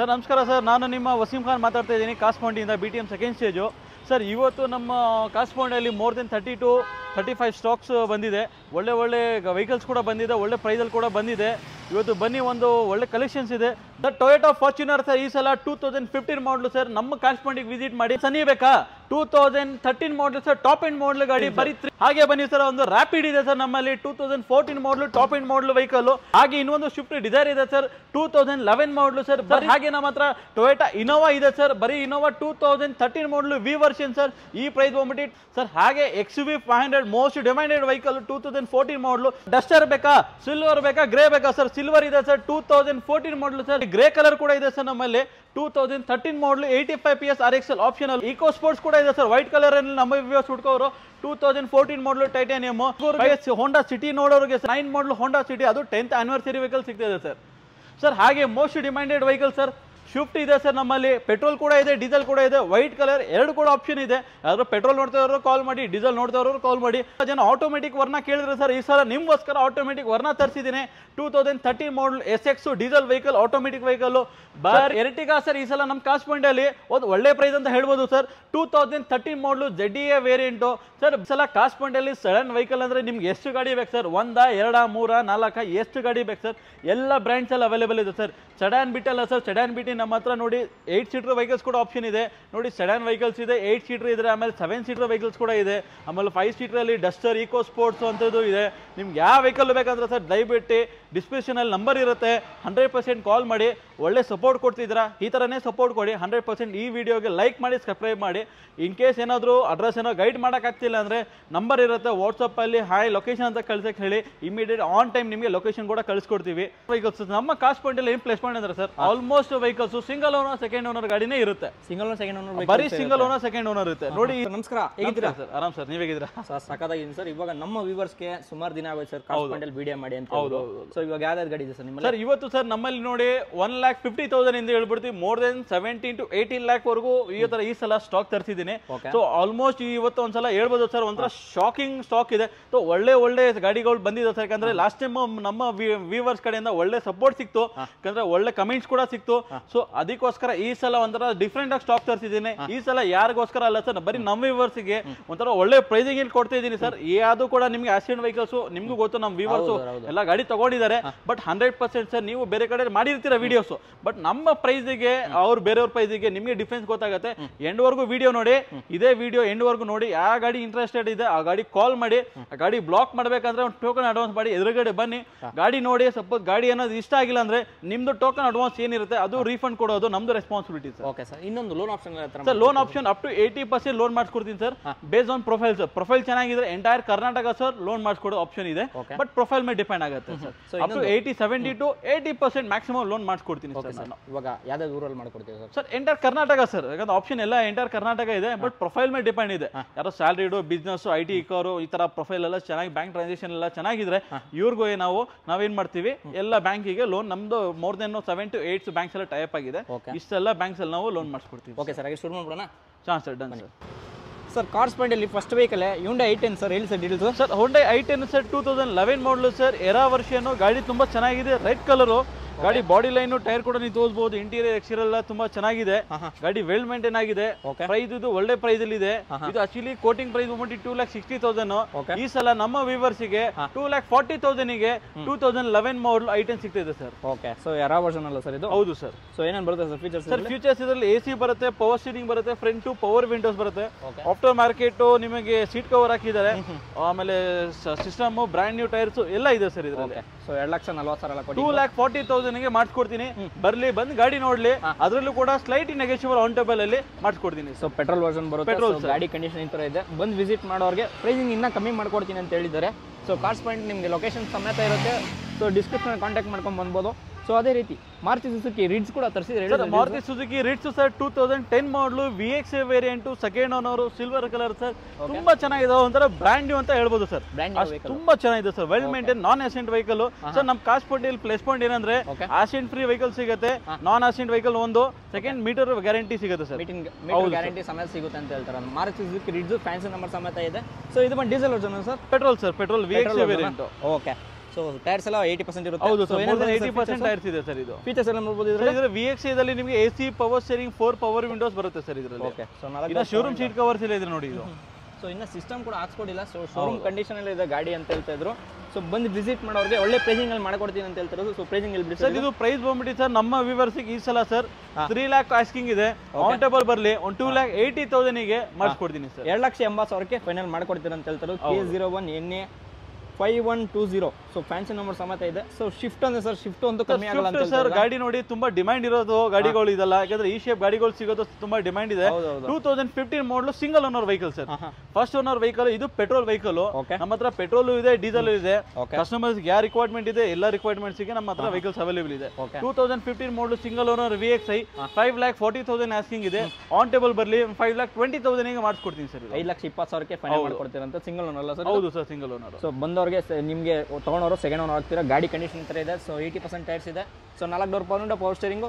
Sir ನಮಸ್ಕಾರ sir, ನಾನು ನಿಮ್ಮ ವಸೀಂ ಖಾನ್ ಮಾತಾಡ್ತಾ ಇದ್ದೀನಿ ಕಾಸ್ಪೋಂಡಿಯಿಂದ B T M second stage. Sir ಇವತ್ತು ನಮ್ಮ ಕಾಸ್ಪೋಂಡಲ್ಲಿ ಮೋರ್ ದೆನ್ 32-35 ಸ್ಟಾಕ್ಸ್ ಬಂದಿದೆ. ಒಳ್ಳೆ ವೆಹಿಕಲ್ಸ್ ಕೂಡ ಬಂದಿದೆ, ಒಳ್ಳೆ ಪ್ರೈಸಲ್ಲಿ ಕೂಡ ಬಂದಿದೆ. ಇವತ್ತು ಬನ್ನಿ, ಒಂದು ಒಳ್ಳೆ ಕಲೆಕ್ಷನ್ಸ್ ಇದೆ. ಸರ್ ಟೊಯೋಟಾ ಫಾರ್ಚುನರ್ ಸರ್, ಈ ಸಲ 2015 ಮಾಡಲು ಸರ್ ನಮ್ಮ ಕಾಸ್ಪೋಂಡಿಗೆ ವಿಸಿಟ್ ಮಾಡಿ. ಸನ್ನಿ ಬೇಕಾ 2013 model sir, top end model ಗಾಡಿ ಬರೀ. ಹಾಗೆ ಬನ್ನಿ ಸರ್, ಒಂದು ರ್ಯಾಪಿಡ್ ಇದೆ ಸರ್ ನಮ್ಮಲ್ಲಿ 2014 ಮಾಡಲು ಟಾಪ್ ಎಂಡ್ ಮಾಡಲ್ ವೆಹಿಕಲ್. ಹಾಗೆ ಇನ್ನೊಂದು ಸ್ವಿಫ್ಟ್ ಡಿಸೈರ್ ಇದೆ ಸರ್ 2011 ಮಾಡಲು ಸರ್. ಹಾಗೆ ನಮ್ಮ ಹತ್ರ ಟೊಯೋಟಾ ಇನೋವಾ ಇದೆ ಸರ್, ಬರೀ Innova 2013 model V version sir, ಈ ಪ್ರೈಸ್ ಬಂದ್ಬಿಟ್ಟು ಸರ್. ಹಾಗೆ XUV 500 most demanded vehicle 2014 model. Duster ಬೇಕಾ, ಸಿಲ್ವರ್ ಬೇಕಾ, ಗ್ರೇ ಬೇಕಾ ಸರ್? ಸಿಲ್ವರ್ ಇದೆ sir 2014 model sir, grey colour ಕೂಡ ಇದೆ ಸರ್ ನಮ್ಮಲ್ಲಿ 2013 ಮಾಡಲು. 85 PS RXL optional. Eco Sports ಕೂಡ ಇದೆ ಸರ್ ವೈಟ್ ಕಲರ್ ಅಲ್ಲಿ ನಮ್ಮ ವ್ಯೂವರ್ಸ್ ಹುಡುಕೋರು. 2014 ಮಾಡಲು ಟೈಟಾನಿಯಮ್. ಹೋಂಡಾ ಸಿಟಿ ನೋಡೋರಿಗೆ 9 ಮಾಡಲು ಹೋಂಡಾ ಸಿಟಿ, ಅದು 10th ಆನಿವರ್ಸರಿ ವೆಹಿಕಲ್ ಸಿಗ್ತದೆ ಸರ್. ಸರ್ ಹಾಗೆ most demanded vehicle sir Swift ಇದೆ ಸರ್ ನಮ್ಮಲ್ಲಿ. ಪೆಟ್ರೋಲ್ ಕೂಡ ಇದೆ, ಡೀಸೆಲ್ ಕೂಡ ಇದೆ, ವೈಟ್ ಕಲರ್ ಎರಡು ಕೂಡ ಆಪ್ಷನ್ ಇದೆ. ಯಾರು ಪೆಟ್ರೋಲ್ ನೋಡ್ತಾ ಇರೋರು ಕಾಲ್ ಮಾಡಿ, ಡೀಸೆಲ್ ನೋಡ್ತಾ ಇರೋರು ಕಾಲ್ ಮಾಡಿ. ಜನ ಆಟೋಮೆಟಿಕ್ ವರ್ನ ಕೇಳಿದ್ರೆ ಸರ್, ಈ ಸಲ ನಿಮಗೋಸ್ಕರ ಆಟೋಮೆಟಿಕ್ ವರ್ನ ತರಿಸಿದ್ದೀನಿ. 2013 model SX diesel vehicle, automatic vehicle. ಬಾರ್ ಎರ್ಟಿಗಾ ಸರ್ ಈ ಸಲ ನಮ್ಮ ಕಾಸ್ಟ್ ಪಾಯಿಂಟ್ ಅಲ್ಲಿ ಒಂದು ಒಳ್ಳೆ ಪ್ರೈಸ್ ಅಂತ ಹೇಳ್ಬೋದು ಸರ್. 2013 ಮಾಡಲು ZDA ವೇರಿಯಂಟು ಸರ್. ಈ ಸಲ ಕಾಸ್ಟ್ ಪಾಯಿಂಟ್ ಅಲ್ಲಿ ಸಡನ್ ವೆಹಿಕಲ್ ಅಂದ್ರೆ ನಿಮ್ಗೆ ಎಷ್ಟು ಗಾಡಿ ಬೇಕು ಸರ್? 1, 2, 3, 4 ಎಷ್ಟು ಗಾಡಿ ಬೇಕು ಸರ್? ಎಲ್ಲ ಬ್ರ್ಯಾಂಡ್ಸ್ ಅಲ್ಲಿ ಅವೈಲೇಬಲ್ ಇದೆ ಸರ್. ಸಡನ್ ಬಿಟ್ಟಲ್ಲ ಸರ್, ಸಡನ್ ಬಿಟ್ಟು ನಮ್ಮ ಹತ್ರ ನೋಡಿ 8 ಸೀಟರ್ ವೆಹಿಕಲ್ಸ್ ಕೂಡ ಆಪ್ಷನ್ ಇದೆ. ನೋಡಿ ಸೆಡನ್ ವೆಹಿಕಲ್ಸ್ ಇದೆ, 8 ಸೀಟರ್ ಇದೆ, ಆಮೇಲೆ 7 ಸೀಟರ್ ವೆಹಿಕಲ್ಸ್ ಕೂಡ ಇದೆ, ಆಮೇಲೆ 5 ಸೀಟರ್ ಅಲ್ಲಿ ಡಸ್ಟರ್, ಇಕೋ ಸ್ಪೋರ್ಟ್ಸ್ ಅಂತದ್ದು ಇದೆ. ನಿಮ್ಗೆ ಯಾವ ವೆಹಿಕಲ್ ಬೇಕಂದ್ರೆ ಸರ್ ದಯವಿಟ್ಟು ಡಿಸ್ಕ್ರಿಪ್ಷನ್ ಅಲ್ಲಿ ನಂಬರ್ ಇರುತ್ತೆ, 100% ಕಾಲ್ ಮಾಡಿ. ಒಳ್ಳೆ ಸಪೋರ್ಟ್ ಕೊಡ್ತಿದ್ದೀರಾ, ಈ ಥರನೇ ಸಪೋರ್ಟ್ ಕೊಡಿ 100%. ಈ ವಿಡಿಯೋಗೆ ಲೈಕ್ ಮಾಡಿ, ಸಬ್ಸ್ಕ್ರೈಬ್ ಮಾಡಿ. ಇನ್ ಕೇಸ್ ಏನಾದರೂ ಅಡ್ರೆಸ್ ಏನೋ ಗೈಡ್ ಮಾಡೋಕ್ಕಾಗ್ತಿಲ್ಲ ಅಂದರೆ ನಂಬರ್ ಇರುತ್ತೆ ವಾಟ್ಸಪ್ಪಲ್ಲಿ, ಹಾಯ್ ಲೊಕೇಶನ್ ಅಂತ ಕಳ್ಸಕ್ಕೆ ಹೇಳಿ, ಇಮಿಡಿಯೇಟ್ ಆನ್ ಟೈಮ್ ನಿಮಗೆ ಲೊಕೇಶನ್ ಕೂಡ ಕಳಿಸ್ಕೊಡ್ತೀವಿ. ವೆಹಿಕಲ್ಸ್ ನಮ್ಮ ಕಾಸ್ಟ್ ಪಾಯಿಂಟಲ್ಲಿ ಏನು ಪ್ಲೇಸ್ಮೆಂಟ್ ಅಂದ್ರೆ sir almost vehicle single owner second owner ಗಾಡಿನೇ ಇರುತ್ತೆ. ಬರೀ ಸಿಂಗಲ್ ಓನರ್ ಸೆಕೆಂಡ್ ಓನರ್ ಇರುತ್ತೆ ನೋಡಿ. ನಮಸ್ಕಾರ, ಹೇಗಿದ್ದೀರಾ ಸರ್? ಆರಾಮ್ ಸರ್, ನೀವ್ ಹೇಗಿದ್ದೀರಾ ಸರ್? ಸಖತ್ತಾಗಿದ್ದೀನಿ ಸರ್. ಇವಾಗ ನಮ್ಮ ವ್ಯೂವರ್ಸ್ ಗೆ ಸುಮಾರು ದಿನ ಆಗೋಯ್ತು ಸರ್ ಕಾಸ್ಟ್ ಪಾಯಿಂಟ್ ಅಲ್ಲಿ ವಿಡಿಯೋ ಮಾಡಿ ಅಂತ. ಹೌದು ಸರ್, ಇವಾಗ ಯಾವ್ದಾದ್ರು ಗಾಡಿ ಇದೆ ಸರ್ ನಿಮ್ಮ ಸರ್? ಇವತ್ತು ಸರ್ ನಮ್ಮಲ್ಲಿ ನೋಡಿ 1,50,000 ಇಂದ ಹೇಳ್ಬಿಡ್ತೀವಿ ಮೋರ್ ದೆನ್ 17 to 18 lakh ವರೆಗೂ ಈ ತರ ಈ ಸಲ ಸ್ಟಾಕ್ ತರಿಸಿದ್ದೀನಿ. ಸೊ ಆಲ್ಮೋಸ್ಟ್ ಇವತ್ತು ಒಂದ್ಸಲ ಹೇಳ್ಬೋದು ಸರ್, ಒಂಥರ ಶಾಕಿಂಗ್ ಸ್ಟಾಕ್ ಇದೆ. ಸೊ ಒಳ್ಳೆ ಗಾಡಿಗಳು ಬಂದಿದೆ ಸರ್. ಯಾಕಂದ್ರೆ ಲಾಸ್ಟ್ ಟೈಮ್ ನಮ್ಮ ವ್ಯೂವರ್ಸ್ ಕಡೆಯಿಂದ ಒಳ್ಳೆ ಸಪೋರ್ಟ್ ಸಿಕ್ತು, ಯಾಕಂದ್ರೆ ಒಳ್ಳೆ ಕಮೆಂಟ್ಸ್ ಕೂಡ ಸಿಕ್ತು. ಸೊ ಅದಕ್ಕೋಸ್ಕರ ಈ ಸಲ ಒಂಥರ ಡಿಫ್ರೆಂಟ್ ಆಗಿ ಸ್ಟಾಕ್ ತರಿಸಿದ್ದೀನಿ. ಈ ಸಲ ಯಾರಿಗೋಸ್ಕರ ಅಲ್ಲ ಸರ್, ಬರೀ ನಮ್ಮ ವ್ಯೂವರ್ಸ್ ಗೆ ಒಂಥರ ಒಳ್ಳೆ ಪ್ರೈಸಿಂಗ್ ಇಲ್ಲಿ ಕೊಡ್ತಾ ಇದ್ದೀನಿ ಸರ್. ಯಾವುದು ಕೂಡ ನಿಮ್ಗೆ ಆಕ್ಸಿಡೆಂಟ್ ವೆಹಿಕಲ್ಸ್ ನಿಮ್ಗೂ ಗೊತ್ತು, ನಮ್ಮ ವ್ಯೂವರ್ಸ್ ಎಲ್ಲ ಗಾಡಿ ತಗೊಂಡಿದ್ದಾರೆ. ಬಟ್ 100% ಸರ್ ನೀವು ಬೇರೆ ಕಡೆ ಮಾಡಿರ್ತೀರ ವಿಡಿಯೋಸ್, ಬಟ್ ನಮ್ಮ ಪ್ರೈಸಿಗೆ ಅವ್ರು ಬೇರೆಯವ್ರ ಪ್ರೈಸಿಗೆ ನಿಮ್ಗೆ ಡಿಫ್ರೆನ್ಸ್ ಗೊತ್ತಾಗುತ್ತೆ. ಎಂಡ್ವರೆಗೂ ವಿಡಿಯೋ ನೋಡಿ, ಇದೇ ವಿಡಿಯೋ ಎಂಡ್ವರೆಗೂ ನೋಡಿ. ಆ ಗಾಡಿ ಇಂಟ್ರೆಸ್ಟೆಡ್ ಇದೆ ಆ ಗಾಡಿ ಕಾಲ್ ಮಾಡಿ. ಆ ಗಾಡಿ ಬ್ಲಾಕ್ ಮಾಡಬೇಕಂದ್ರೆ ಒಂದು ಟೋಕನ್ ಅಡ್ವಾನ್ಸ್ ಮಾಡಿ, ಎದುರುಗಡೆ ಬನ್ನಿ ಗಾಡಿ ನೋಡಿ. ಸಪೋಸ್ ಗಾಡಿ ಏನಾದ್ರು ಇಷ್ಟ ಆಗಿಲ್ಲ ಅಂದ್ರೆ ನಿಮ್ದು ಟೋಕನ್ ಅಡ್ವಾನ್ಸ್ ಏನಿರುತ್ತೆ ಅದು ರೀಫಂಡ್ ಕೊಡೋದು ನಮ್ದು ರೆಸ್ಪಾನ್ಸಿಬಿಲಿಟಿ ಸರ್. ಓಕೆ ಸರ್, ಇನ್ನೊಂದು loan option sir. Loan option up to 80% loan ಮಾಡಿಸ್ಕೊಡ್ತೀನಿ sir, based on profile sir. Profile ಚೆನ್ನಾಗಿದ್ರೆ ಎಂಟೈರ್ ಕರ್ನಾಟಕ ಸರ್ ಲೋನ್ ಮಾಡಿಸ್ಕೊಡೋ ಆಪ್ಷನ್ ಇದೆ. ಬಟ್ ಪ್ರೊಫೈಲ್ ಮೇಲೆ ಡಿಪೆಂಡ್ ಆಗುತ್ತೆ sir. Up to 70 to 80% maximum loan ಮಾಡಿಸ್ಕೊಡ್ತೀನಿ sir. ನಾನು ಇವಾಗ ಯಾವ್ದಾದ್ರು ಊರಲ್ಲಿ ಮಾಡ್ಕೊಡ್ತೀವಿ sir? Sir entire Karnataka sir, ಯಾಕಂದ್ರೆ ಆಪ್ಷನ್ ಎಲ್ಲ ಎಂಟೈರ್ ಕರ್ನಾಟಕ ಇದೆ. ಬಟ್ ಪ್ರೊಫೈಲ್ ಮೇಲೆ ಡಿಪೆಂಡ್ ಇದೆ. ಯಾರೋ ಸ್ಯಾಲರಿಡು, ಬಿಸ್ನೆಸ್, IT ಕಾರು, ಈ ತರ ಪ್ರೊಫೈಲ್ ಎಲ್ಲ ಚೆನ್ನಾಗಿ ಬ್ಯಾಂಕ್ ಟ್ರಾನ್ಸಾಕ್ಷನ್ ಎಲ್ಲ ಚೆನ್ನಾಗಿದ್ರೆ ಇವ್ರಿಗೂ ನಾವೇನ್ ಮಾಡ್ತೀವಿ, ಎಲ್ಲ ಬ್ಯಾಂಕಿಗೆ ಲೋನ್ ನಮ್ದು ಮೋರ್ ದೆನ್ 7 to 8 ಬ್ಯಾಂಕ್ಸ್ ಎಲ್ಲ ಟೈಪ್ ಆಗಿದೆ. ಇಷ್ಟೆಲ್ಲ ಬ್ಯಾಂಕ್ಸ್ ಅಲ್ಲಿ ನಾವು ಲೋನ್ ಮಾಡಿಸ್ಕೊಡ್ತೀವಿ. ಓಕೆ ಸರ್, ಹಾಗೆ ಶುರು ಮಾಡೋಣ. ಹಾಂ sir, done sir. Sir cost point ಅಲ್ಲಿ first vehicle Hyundai i10 sir. ಹೇಳಿ sir details sir. Hyundai i10 sir 2011 model sir, Era version ಗಾಡಿ. ತುಂಬಾ ಚೆನ್ನಾಗಿದೆ, ರೆಡ್ ಕಲರು ಗಾಡಿ, ಬಾಡಿ ಲೈನ್ ಟೈರ್ ಕೂಡ ನೀವು ತೋರಿಸಬಹುದು. ಇಂಟೀರಿಯರ್ ಎಕ್ಸ್ಟೀರಿಯರ್ ಎಲ್ಲ ತುಂಬಾ ಚೆನ್ನಾಗಿದೆ, ಗಾಡಿ ವೆಲ್ ಮೇಂಟೈನ್ ಆಗಿದೆ. ಪ್ರೈಸ್ ಇದು ಒಳ್ಳೆ ಪ್ರೈಸ್ ಅಲ್ಲಿ ಇದೆ. ಇದು ಆಕ್ಚುಲಿ ಕೋಟಿಂಗ್ ಪ್ರೈಸ್ ಬಂದ್ಬಿಟ್ಟು 2,60,000. ಈ ಸಲ ನಮ್ಮ ವ್ಯೂವರ್ಸ್ ಗೆ 2,40,000 ಗೆ 2011 ಮಾಡಲ್ ಐಟನ್ ಸಿಗ್ತಿದೆ ಸರ್. ಓಕೆ, ಸೊ ಯಾವ ವರ್ಷನ್ ಅಲ್ಲ ಸರ್ ಇದು? ಹೌದು ಸರ್. ಸೊ ಏನೇನು ಬರುತ್ತೆ ಸರ್ ಫೀಚರ್ಸ್? ಸರ್ ಫೀಚರ್ಸ್ ಇದರಲ್ಲಿ AC ಬರುತ್ತೆ, ಪವರ್ ಸ್ಟೀರಿಂಗ್ ಬರುತ್ತೆ, ಫ್ರಂಟ್ ಟು ಪವರ್ ವಿಂಡೋಸ್ ಬರುತ್ತೆ, ಆಫ್ಟರ್ ಮಾರ್ಕೆಟ್ ನಿಮಗೆ ಸೀಟ್ ಕವರ್ ಹಾಕಿದ್ದಾರೆ, ಆಮೇಲೆ ಸಿಸ್ಟಮ್, ಬ್ರ್ಯಾಂಡ್ ನ್ಯೂ ಟೈರ್ಸ್ ಎಲ್ಲ ಇದೆ ಸರ್ ಇದರಲ್ಲಿ. ಸೊ 2,40,000 ಮಾಡಿಸ್ಕೊಡ್ತೀನಿ. ಬರ್ಲಿ, ಬಂದ್ ಗಾಡಿ ನೋಡ್ಲಿ. ಅದರಲ್ಲೂ ಕೂಡ ಸ್ಲೈಟ್ ನೆಗೆಟಿವ್ ಆನ್ ಟೇಬಲ್ ಅಲ್ಲಿ ಮಾಡಿಸ್ಕೊಡ್ತೀನಿ. ಸೊ ಪೆಟ್ರೋಲ್ ವರ್ಷನ್ ಬರುತ್ತೆ, ಪೆಟ್ರೋಲ್ ಗಾಡಿ ಕಂಡೀಷನ್ ಈ ತರ ಇದೆ. ಬಂದ್ ವಿಸಿಟ್ ಮಾಡೋರಿಗೆ ಪ್ರೈಸಿಂಗ್ ಇನ್ನ ಕಮ್ಮಿ ಮಾಡ್ಕೊಡ್ತೀನಿ ಅಂತ ಹೇಳಿದ್ದಾರೆ. ಸೊ ಕಾಸ್ಟ್ ಪಾಯಿಂಟ್ ನಿಮಗೆ ಲೊಕೇಶನ್ ಸಮೇತ ಇರುತ್ತೆ. ಸೊ ಡಿಸ್ಕ್ರಿಪ್ಷನ್ ಕಾಂಟ್ಯಾಕ್ಟ್ ಮಾಡ್ಕೊಂಡು ಬಂದ್ಬೋದು. ಸೊ ಅದೇ ರೀತಿ ಮಾರುತಿ ಸುಜುಕಿ ರಿಟ್ಸ್ ಕೂಡ ತರಿಸಿದ್ರೆ. Maruti Suzuki Ritz sir 2010 model VXA variant, second owner, silver colour sir. ತುಂಬಾ ಚೆನ್ನಾಗಿದೆ, ಒಂಥರ ಬ್ರ್ಯಾಂಡ್ ನ್ಯೂ ಅಂತ ಹೇಳ್ಬೋದು ಸರ್. ತುಂಬಾ ಚೆನ್ನಾಗಿದೆ sir, well maintain non accident vehicle sir. ನಮ್ ಕಾಸ್ಟ್ ಪಾಯಿಂಟ್ ಪ್ಲೇಸ್ ಪಾಯಿಂಟ್ ಏನಂದ್ರೆ ಆಕ್ಸಿಡೆಂಟ್ ಫ್ರೀ ವೆಹಿಕಲ್ ಸಿಗುತ್ತೆ, ನಾನ್ ಆಕ್ಸಿಡೆಂಟ್ ವೆಹಿಕಲ್ ಒಂದು, ಸೆಕೆಂಡ್ ಮೀಟರ್ ಗ್ಯಾರಂಟಿ ಸಿಗುತ್ತೆ ಸರ್. ಗ್ಯಾರಂಟಿ ಸಮೇತ ಸಿಗುತ್ತೆ ಅಂತ ಹೇಳ್ತಾರೆ. Maruti Suzuki Ritz fancy number ಸಮೇತ ಇದೆ. ಸೊ ಇದು diesel version sir, petrol sir, petrol VXA variant. Okay, So tires are 80% irutte. Houdu sir, more than 80% tires ide sir idu. Features ella nodbodu idralli. Idra VXA dalli nimage AC power steering 4 power windows barutte sir idralli. Okay. So ida showroom seat covers illa idra nodi idu. So inna system kuda haakskodilla. So showroom condition alli ida gaadi anta helta idru. So band visit madovrige olle pricing alli madakodtini anta heltaro. So pricing illi bidi sir idu price bombidi sir namma viewers ge ee sala sir 3 lakh asking ide. On table barli on 2,80,000 ige madakodtini sir. 2,80,000 ಗೆ final madakodtini anta heltaro. K01NA 5120. So fancy number samatha ide. So shift on sir, shift on ಕಮ್ಮಿ ಆಗಲ್ಲ ಅಂತ sir. ಗಾಡಿ ನೋಡಿ ತುಂಬಾ demand ಇರೋದು ಗಾಡಿಗಳು ಇದಲ್ಲ, ಯಾಕಂದ್ರೆ ಈ ಶೇಪ್ ಗಾಡಿಗಳು ಸಿಗೋದು ತುಂಬಾ ಡಿಮ್ಯಾಂಡ್ ಇದೆ. 2015 model single owner vehicle sir, first owner vehicle ಇದು. ಪೆಟ್ರೋಲ್ ವೆಹಿಕಲ್, ನಮ್ಮತ್ರ ಪೆಟ್ರೋಲ್ ಇದೆ, ಡೀಸೆಲ್ ಇದೆ. ಕಸ್ಟಮರ್ಸ್ ಗೆ ಯಾವ ರಿಕ್ವೈರ್ಮೆಂಟ್ ಇದೆ ಎಲ್ಲ ರಿಕ್ವೈರ್ಮೆಂಟ್ಸ್ ಗೆ ನಮ್ಮತ್ರ ವೆಹಿಕಲ್ಸ್ ಅವೈಲೇಬಲ್ ಇದೆ. 2015 model single owner VXi 5,40,000 asking ಇದೆ. ಆನ್ ಟೇಬಲ್ ಬರ್ಲಿ 5,20,000 ಗೆ ಮಾಡಿಸ್ಕೊಡ್ತೀನಿ ಸರ್. 5,20,000 ಗೆ ಫೈನಲ್ ಮಾಡ್ಕೊಡ್ತೀರಾ ಅಂತ, ಸಿಂಗಲ್ ಓನರ್ ಅಲ್ಲ ಸರ್? ಹೌದು ಸರ್, ಸಿಂಗಲ್ ಓನರ್. ಸೊ ಬಂದ ನಿಮಗೆ ತಗೊಂಡವರು ಸೆಕೆಂಡ್ ಓನ್ ಆಗ್ತೀರಾ. ಗಾಡಿ ಕಂಡೀಷನ್ ತರ ಇದೆ. ಸೊ 80% ಟೈರ್ಸ್ ಇದೆ. So 4 door power window, power steering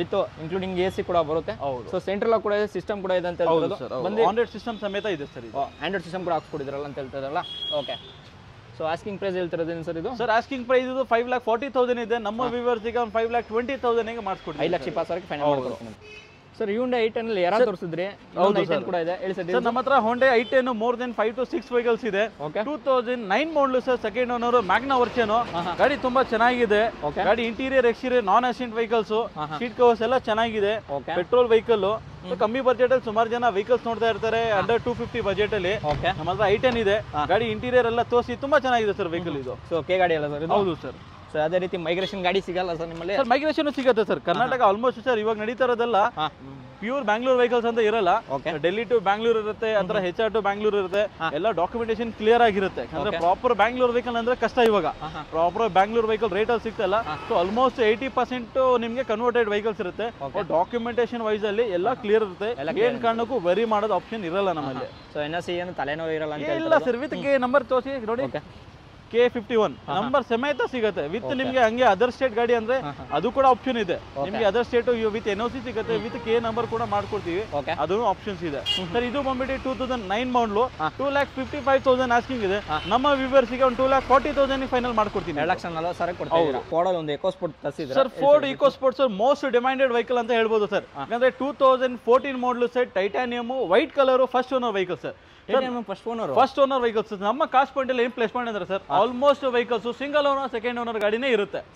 with including AC ಕೂಡ ಬರುತ್ತೆ. ಸೊ ಸೆಂಟ್ರಲ್ ಕೂಡ ಇದೆ, ಸಿಸ್ಟಮ್ ಕೂಡ ಇದೆ ಅಂತ ಹೇಳ್ತಿದ್ರು. ಬಂದು ಆಂಡ್ರಾಯ್ಡ್ ಸಿಸ್ಟಮ್ ಸಮೇತ ಇದೆ ಸರ್. ಇದು ಆಂಡ್ರಾಯ್ಡ್ ಸಿಸ್ಟಮ್ ಕೂಡ ಹಾಕಿಸ್ಕೊಡಿದ್ರಲ್ಲ ಅಂತ ಹೇಳ್ತಿದ್ರಲ್ಲ. ಓಕೆ. ಸೊ ಆಸ್ಕಿಂಗ್ ಪ್ರೈಸ್ ಹೇಳ್ತಿರೋದೇನು ಸರ್ ಇದು? ಸರ್ ಆಸ್ಕಿಂಗ್ ಪ್ರೈಸ್ ಇದು 5,40,000 ಇದೆ. ನಮ್ಮ ವ್ಯೂವರ್ಸ್ ಗೆ ಒಂದು 5,20,000 ಗೆ ಮಾಡಿಸ್ಕೊಡ್ತೀವಿ. 5,20,000 ಗೆ ಫೈನಲ್ ಮಾಡ್ಕೊಡ್ತೀನಿ. ಸರ್ Hyundai i10 ಅಲ್ಲಿ ಯಾರು ತೋರಿಸಿದ್ರಿ? Hyundai i10 ಕೂಡ ಇದೆ ಹೇಳಿ ಸರ್. ಸರ್ ನಮ್ಮತ್ರ Hyundai i10 more than 5 to 6 vehicles ಇದೆ. 2009 model sir, second owner, Magna version. ಗಾಡಿ ತುಂಬಾ ಚೆನ್ನಾಗಿದೆ. ಗಾಡಿ interior exterior non accident vehicles, seat covers ಎಲ್ಲ ಚೆನ್ನಾಗಿದೆ. ಪೆಟ್ರೋಲ್ ವೆಹಿಕಲ್, ಕಮ್ಮಿ ಬಜೆಟ್ ಅಲ್ಲಿ ಸುಮಾರು ಜನ ವೆಹಿಕಲ್ಸ್ ನೋಡ್ತಾ ಇರ್ತಾರೆ. ಅಂಡರ್ 250 ಬಜೆಟ್ ಅಲ್ಲಿ ನಮ್ಮತ್ರ i10 ಇದೆ. ಗಾಡಿ ಇಂಟೀರಿಯರ್ ಎಲ್ಲ ತೋರಿಸಿ ತುಂಬಾ ಚೆನ್ನಾಗಿದೆ ಸರ್ ವೆಹಿಕಲ್ ಇದು. ಸೊ ಕೆ ಗಾಡಿ ಅಲ್ಲ ಸರ್? ಹೌದು ಸರ್. ಸೊ ಅದೇ ರೀತಿ ಮೈಗ್ರೇಷನ್ ಗಾಡಿ ಸಿಗಲ್ಲ ಸರ್ ನಿಮ್ಮಲ್ಲಿ? ಸರ್ ಮೈಗ್ರೇಷನ್ ಸಿಗುತ್ತೆ ಸರ್. ಕರ್ನಾಟಕ ಆಲ್ಮೋಸ್ಟ್ ಸರ್ ಇವಾಗ ನಡೀತಾ ಇರೋದಲ್ಲ ಪ್ಯೂರ್ ಬ್ಯಾಂಗ್ಳೂರ್ ವೆಹಿಕಲ್ಸ್ ಅಂತ ಇರಲ್ಲ. ಡೆಲ್ಲಿ ಟು ಬ್ಯಾಂಗ್ಳೂರ್ ಇರುತ್ತೆ, ಅದರ HR ಟು ಬ್ಯಾಂಗ್ಳೂರ್ ಇರುತ್ತೆ. ಎಲ್ಲ ಡಾಕ್ಯುಮೆಂಟೇಶನ್ ಕ್ಲಿಯರ್ ಆಗಿರುತ್ತೆ. ಅಂದ್ರೆ ಪ್ರಾಪರ್ ಬ್ಯಾಂಗ್ಳೂರ್ ವೆಹಿಕಲ್ ಅಂದ್ರೆ ಕಷ್ಟ. ಇವಾಗ ಪ್ರಾಪರ್ ಬ್ಯಾಂಗ್ಳೂರ್ ವೆಹಿಕಲ್ ರೇಟ್ ಅಲ್ಲಿ ಸಿಗ್ತಲ್ಲ. ಸೊ ಆಲ್ಮೋಸ್ಟ್ 80% ನಿಮ್ಗೆ ಕನ್ವರ್ಟೆಡ್ ವೆಹಿಕಲ್ಸ್ ಇರುತ್ತೆ. ಡಾಕ್ಯುಮೆಂಟೇಶನ್ ವೈಸ್ ಅಲ್ಲಿ ಎಲ್ಲ ಕ್ಲಿಯರ್ ಇರುತ್ತೆ. ಏನ್ ಕಾರಣಕ್ಕೂ ವರಿ ಮಾಡೋದು ಆಪ್ಷನ್ ಇರಲ್ಲ ನಮ್ಮಲ್ಲಿ. ಸೊ NSE ಏನು ತಲೆನೋವು ಇರಲ್ಲ ಅಂತ ಇಲ್ಲ ಸರ್. ವಿತ್ ನಂಬರ್ ತೋರಿಸಿ ನೋಡಿ, K51 ನಂಬರ್ ಸಮೇತ ಸಿಗುತ್ತೆ ವಿತ್ ನಿಮ್ಗೆ. ಹಂಗೆ ಅದರ್ ಸ್ಟೇಟ್ ಗಾಡಿ ಅಂದ್ರೆ ಅದು ಕೂಡ ಆಪ್ಷನ್ ಇದೆ ನಿಮ್ಗೆ. ಅದರ್ ಸ್ಟೇಟ್ ವಿತ್ NOC ಸಿಗುತ್ತೆ, ವಿತ್ K ನಂಬರ್ ಕೂಡ ಮಾಡ್ಕೊಡ್ತೀವಿ, ಅದು ಆಪ್ಷನ್ಸ್ ಇದೆ ಸರ್. ಇದು ಬಂದ್ಬಿಟ್ಟು 2009 ಮಾಡಲು 2,55,000 ಆಸ್ಕಿಂಗ್ ಇದೆ. ನಮ್ಮ ವ್ಯೂವರ್ಸ್ ಗೆ ಒಂದು 2,40,000 ಫೈನಲ್ ಮಾಡ್ಕೊಡ್ತೀನಿ. 2,40,000 ಸರ್ ಕೊಡ್ತೀವಿ. ಫೋರ್ಡ್ ಒಂದು EcoSport ತರಿಸಿದ್ರೆ sir, Ford EcoSport sir most demanded vehicle ಅಂತ ಹೇಳ್ಬೋದು ಸರ್. ಅಂದ್ರೆ 2014 model sir, titanium white colour, first owner vehicle sir. First owner vehicles ನಮ್ಮ ಕಾಸ್ಟ್ ಪಾಯಿಂಟ್ ಅಲ್ಲಿ ಏನ್ ಪ್ಲೇಸ್ ಪಾಯಿಂಟ್ ಅಂದ್ರೆ sir, almost vehicles single owner second owner ಗಾಡಿನೇ ಇರುತ್ತೆ. ಬರೀ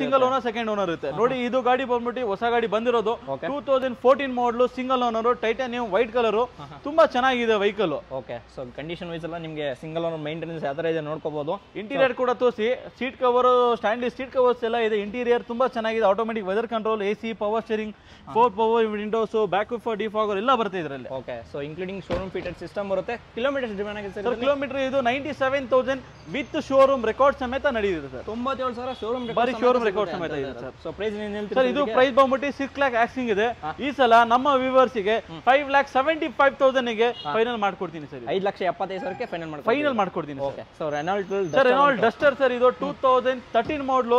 ಸಿಂಗಲ್ ಓನರ್ ಸೆಕೆಂಡ್ ಓನರ್ ಇರುತ್ತೆ ನೋಡಿ. ಇದು ಗಾಡಿ ಬಂದ್ಬಿಟ್ಟು ಹೊಸ ಗಾಡಿ ಬಂದಿರೋದು, 2014 model single owner, titanium white colour, ತುಂಬಾ ಚೆನ್ನಾಗಿದೆ vehicle. Okay. So condition wise ಎಲ್ಲ ನಿಮ್ಗೆ ಸಿಂಗಲ್ ಓನರ್ ಮೇಂಟೆನೆನ್ಸ್ ಯಾವ ತರ ಇದೆ ನೋಡ್ಕೋಬಹುದು. ಇಂಟೀರಿಯರ್ ಕೂಡ ತೋರಿಸಿ, ಸೀಟ್ ಕವರ್, ಸ್ಟ್ಯಾಂಡ್ಲಿ ಸೀಟ್ ಕವರ್ಸ್ ಎಲ್ಲ ಇದೆ. ಇಂಟೀರಿಯರ್ ತುಂಬಾ ಚೆನ್ನಾಗಿದೆ. Automatic weather control, AC, power steering, 4 power windows, back wiper, defogger ಎಲ್ಲ ಬರುತ್ತೆ ಇದರಲ್ಲಿ. Okay. So including showroom system ಬರುತ್ತೆ. ಕಿಲೋಮೀಟರ್ ಡಿಮ್ಯಾಂಡ್ ಆಗಿದೆ ಸರ್. ಕಿಲೋಮೀಟರ್ ಇದು 97,000 ವಿತ್ ಶೋರೂಮ್ ರೆಕಾರ್ಡ್ ಸಮೇತ ನಡೆಯುತ್ತೆ ಸರ್. 97,000 ಶೋರೂಮ್ ರೆಕಾರ್ಡ್, ಬರೀ ಶೋರೂಮ್ ರೆಕಾರ್ಡ್ ಸಮೇತ ಇದೆ ಸರ್. ಸೊ ಪ್ರೈಸ್ ಏನು ಹೇಳ್ತೀರಾ ಸರ್? ಇದು ಪ್ರೈಸ್ ಬಂದ್ಬಿಟ್ಟು 6 lakh ಆಕ್ಸಿಂಗ್ ಇದೆ. ಈ ಸಲ ನಮ್ಮ ವ್ಯೂವರ್ಸ್ ಗೆ 5,75,000 ಗೆ ಫೈನಲ್ ಮಾಡ್ಕೊಡ್ತೀನಿ ಸರ್. 5,75,000 ಗೆ ಫೈನಲ್ ಮಾಡ್ಕೊಡ್ತೀನಿ sir. Okay. So Renault Duster sir, ಇದು 2013 ಮಾಡಲ್,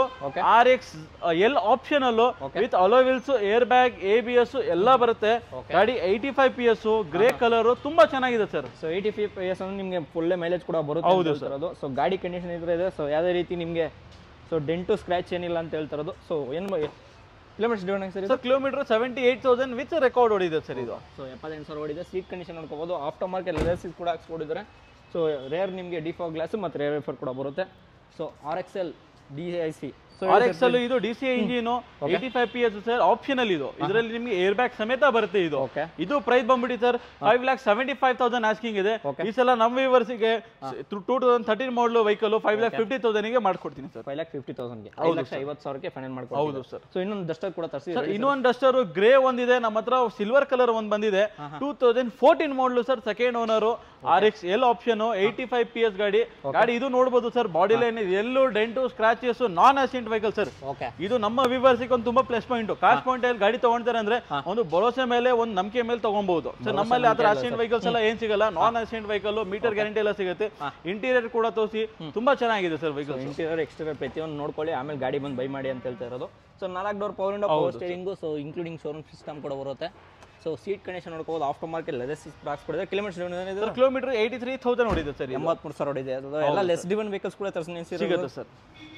RXL ಆಪ್ಷನ್ ಅಲ್ಲೋ, with alloy wheels, air bag, ABS ಎಲ್ಲ ಬರುತ್ತೆ. ಗಾಡಿ 85 PS, ಗ್ರೇ ಕಲರ್, ತುಂಬಾ ಚೆನ್ನಾಗಿದೆ ಸರ್. ಸೊ 85 PS ನಿಮಗೆ ಫುಲ್ ಮೈಲೇಜ್ ಕೂಡ ಬರುತ್ತೆ. ಸೊ ಗಾಡಿ ಕಂಡೀಷನ್ ಇದೆ. ಸೊ ಯಾವುದೇ ರೀತಿ ನಿಮಗೆ ಸೊ ಡೆಂಟು ಸ್ಕ್ರಾಚ್ ಏನಿಲ್ಲ ಅಂತ ಹೇಳ್ತಿರೋದು. ಸೊ ಏನು ಕಿಲೋಮೀಟರ್ 78,000 ವಿತ್ ರೆಕಾರ್ಡ್ ಓಡಿದೆ ಸರ್ ಇದು. ಸೊ 78,000 ಓಡಿದೆ. ಸೀಟ್ ಕಂಡೀಷನ್ ನೋಡ್ಕೋಬಹುದು. ಆಫ್ಟರ್ ಮಾರ್ಕೆಟ್ ಲೆದರ್ಸ್ ಕೂಡ ಹಾಕ್ಸ್ಕೊಂಡಿದ್ದಾರೆ. ಸೊ ರೇರ್ ನಿಮಗೆ ಡಿಫಾಗ್ ಗ್ಲಾಸ್ ಮತ್ತು ರೇರ್ ವೈಫರ್ ಕೂಡ ಬರುತ್ತೆ. ಸೊ RXL DIC, RXL ಇದು DCI engine, 85 PS sir, optional ಇದು. ಇದರಲ್ಲಿ ನಿಮಗೆ ಏರ್ ಬ್ಯಾಗ್ ಸಮೇತ ಬರುತ್ತೆ ಇದು. ಇದು ಪ್ರೈಸ್ ಬಂದ್ಬಿಟ್ಟು ಸರ್ 5,75,000 ಆಸ್ಕಿಂಗ್ ಇದೆ. ಈ ಸಲ ನಮ್ಮ ವ್ಯೂವರ್ಸ್ ಗೆ 2013 ಮಾಡಲ್ ವೆಹಿಕಲ್ 5,50,000 ಗೆ ಮಾಡ್ಕೊಡ್ತೀನಿ ಸರ್. 5,50,000 ಗೆ 5,50,000 ಗೆ ಫೈನಲ್ ಮಾಡ್ಕೊಡ್ತೀನಿ. ಹೌದು ಸರ್. ಸೊ ಇನ್ನೊಂದು ಡಸ್ಟರ್ ಕೂಡ ತರಿಸಿ ಸರ್. ಇನ್ನೊಂದು ಡಸ್ಟರ್ ಗ್ರೇ ಒಂದಿದೆ, ನಮ್ಮತ್ರ ಸಿಲ್ವರ್ ಕಲರ್ ಒಂದು ಬಂದಿದೆ. 2014 model sir, second owner, RXL option, 85 PS ಗಾಡಿ. ಇದು ನೋಡಬಹುದು ಸರ್, ಬಾಡಿ ಲೈನ್ ಎಲ್ಲೂ dent scratches, non accident vehicle sir. ಇದು ನಮ್ಮ ವ್ಯೂವರ್ಸ್ ಒಂದು ತುಂಬಾ ಪ್ಲಸ್ ಪಾಯಿಂಟ್. ಕಾಸ್ಟ್ ಪಾಯಿಂಟ್ ಅಲ್ಲಿ ಗಾಡಿ ತಗೊಂಡ್ತಾರೆ ಅಂದ್ರೆ ಒಂದು ಭರೋಸೆ ಮೇಲೆ, ಒಂದು ನಂಬಿಕೆ ಮೇಲೆ ತಗೊಬಹುದು ಸರ್. ನಮ್ಮಲ್ಲಿ ಆತರ ಆಕ್ಸಿಡೆಂಟ್ ವೆಹಿಕಲ್ಸ್ ಎಲ್ಲ ಏನ್ ಸಿಗಲ್ಲ. Non accident vehicle, meter guarantee ಎಲ್ಲ ಸಿಗುತ್ತೆ. ಇಂಟೀರಿಯರ್ ಕೂಡ ತೋರಿಸಿ, ತುಂಬಾ ಚೆನ್ನಾಗಿದೆ ಸರ್ ವೆಹಿಕಲ್. ಇಂಟೀರಿಯರ್ ಎಕ್ಸ್ಟೀರಿಯರ್ ಪ್ರತಿಯೊಂದು ನೋಡ್ಕೊಳ್ಳಿ, ಆಮೇಲೆ ಗಾಡಿ ಬಂದು ಬೈ ಮಾಡಿ ಅಂತ ಹೇಳ್ತಾ ಇರೋದು. So 4 door power window, power steering, so including showroom system ಕೂಡ ಬರುತ್ತೆ. So seat condition ನೋಡಬಹುದು after market leather seat box ಕೊಡಿದೆ ಕಿಲೋಮೀಟರ್ 83000 ಓಡಿದೆ ಸರ್ 83000 ಓಡಿದೆ ಅದು ಎಲ್ಲ ಲೆಸ್ ಡಿವನ್ vehicles ಕೂಡ ತರ್ಸನೆ ಸಿಗುತ್ತೆ ಸರ್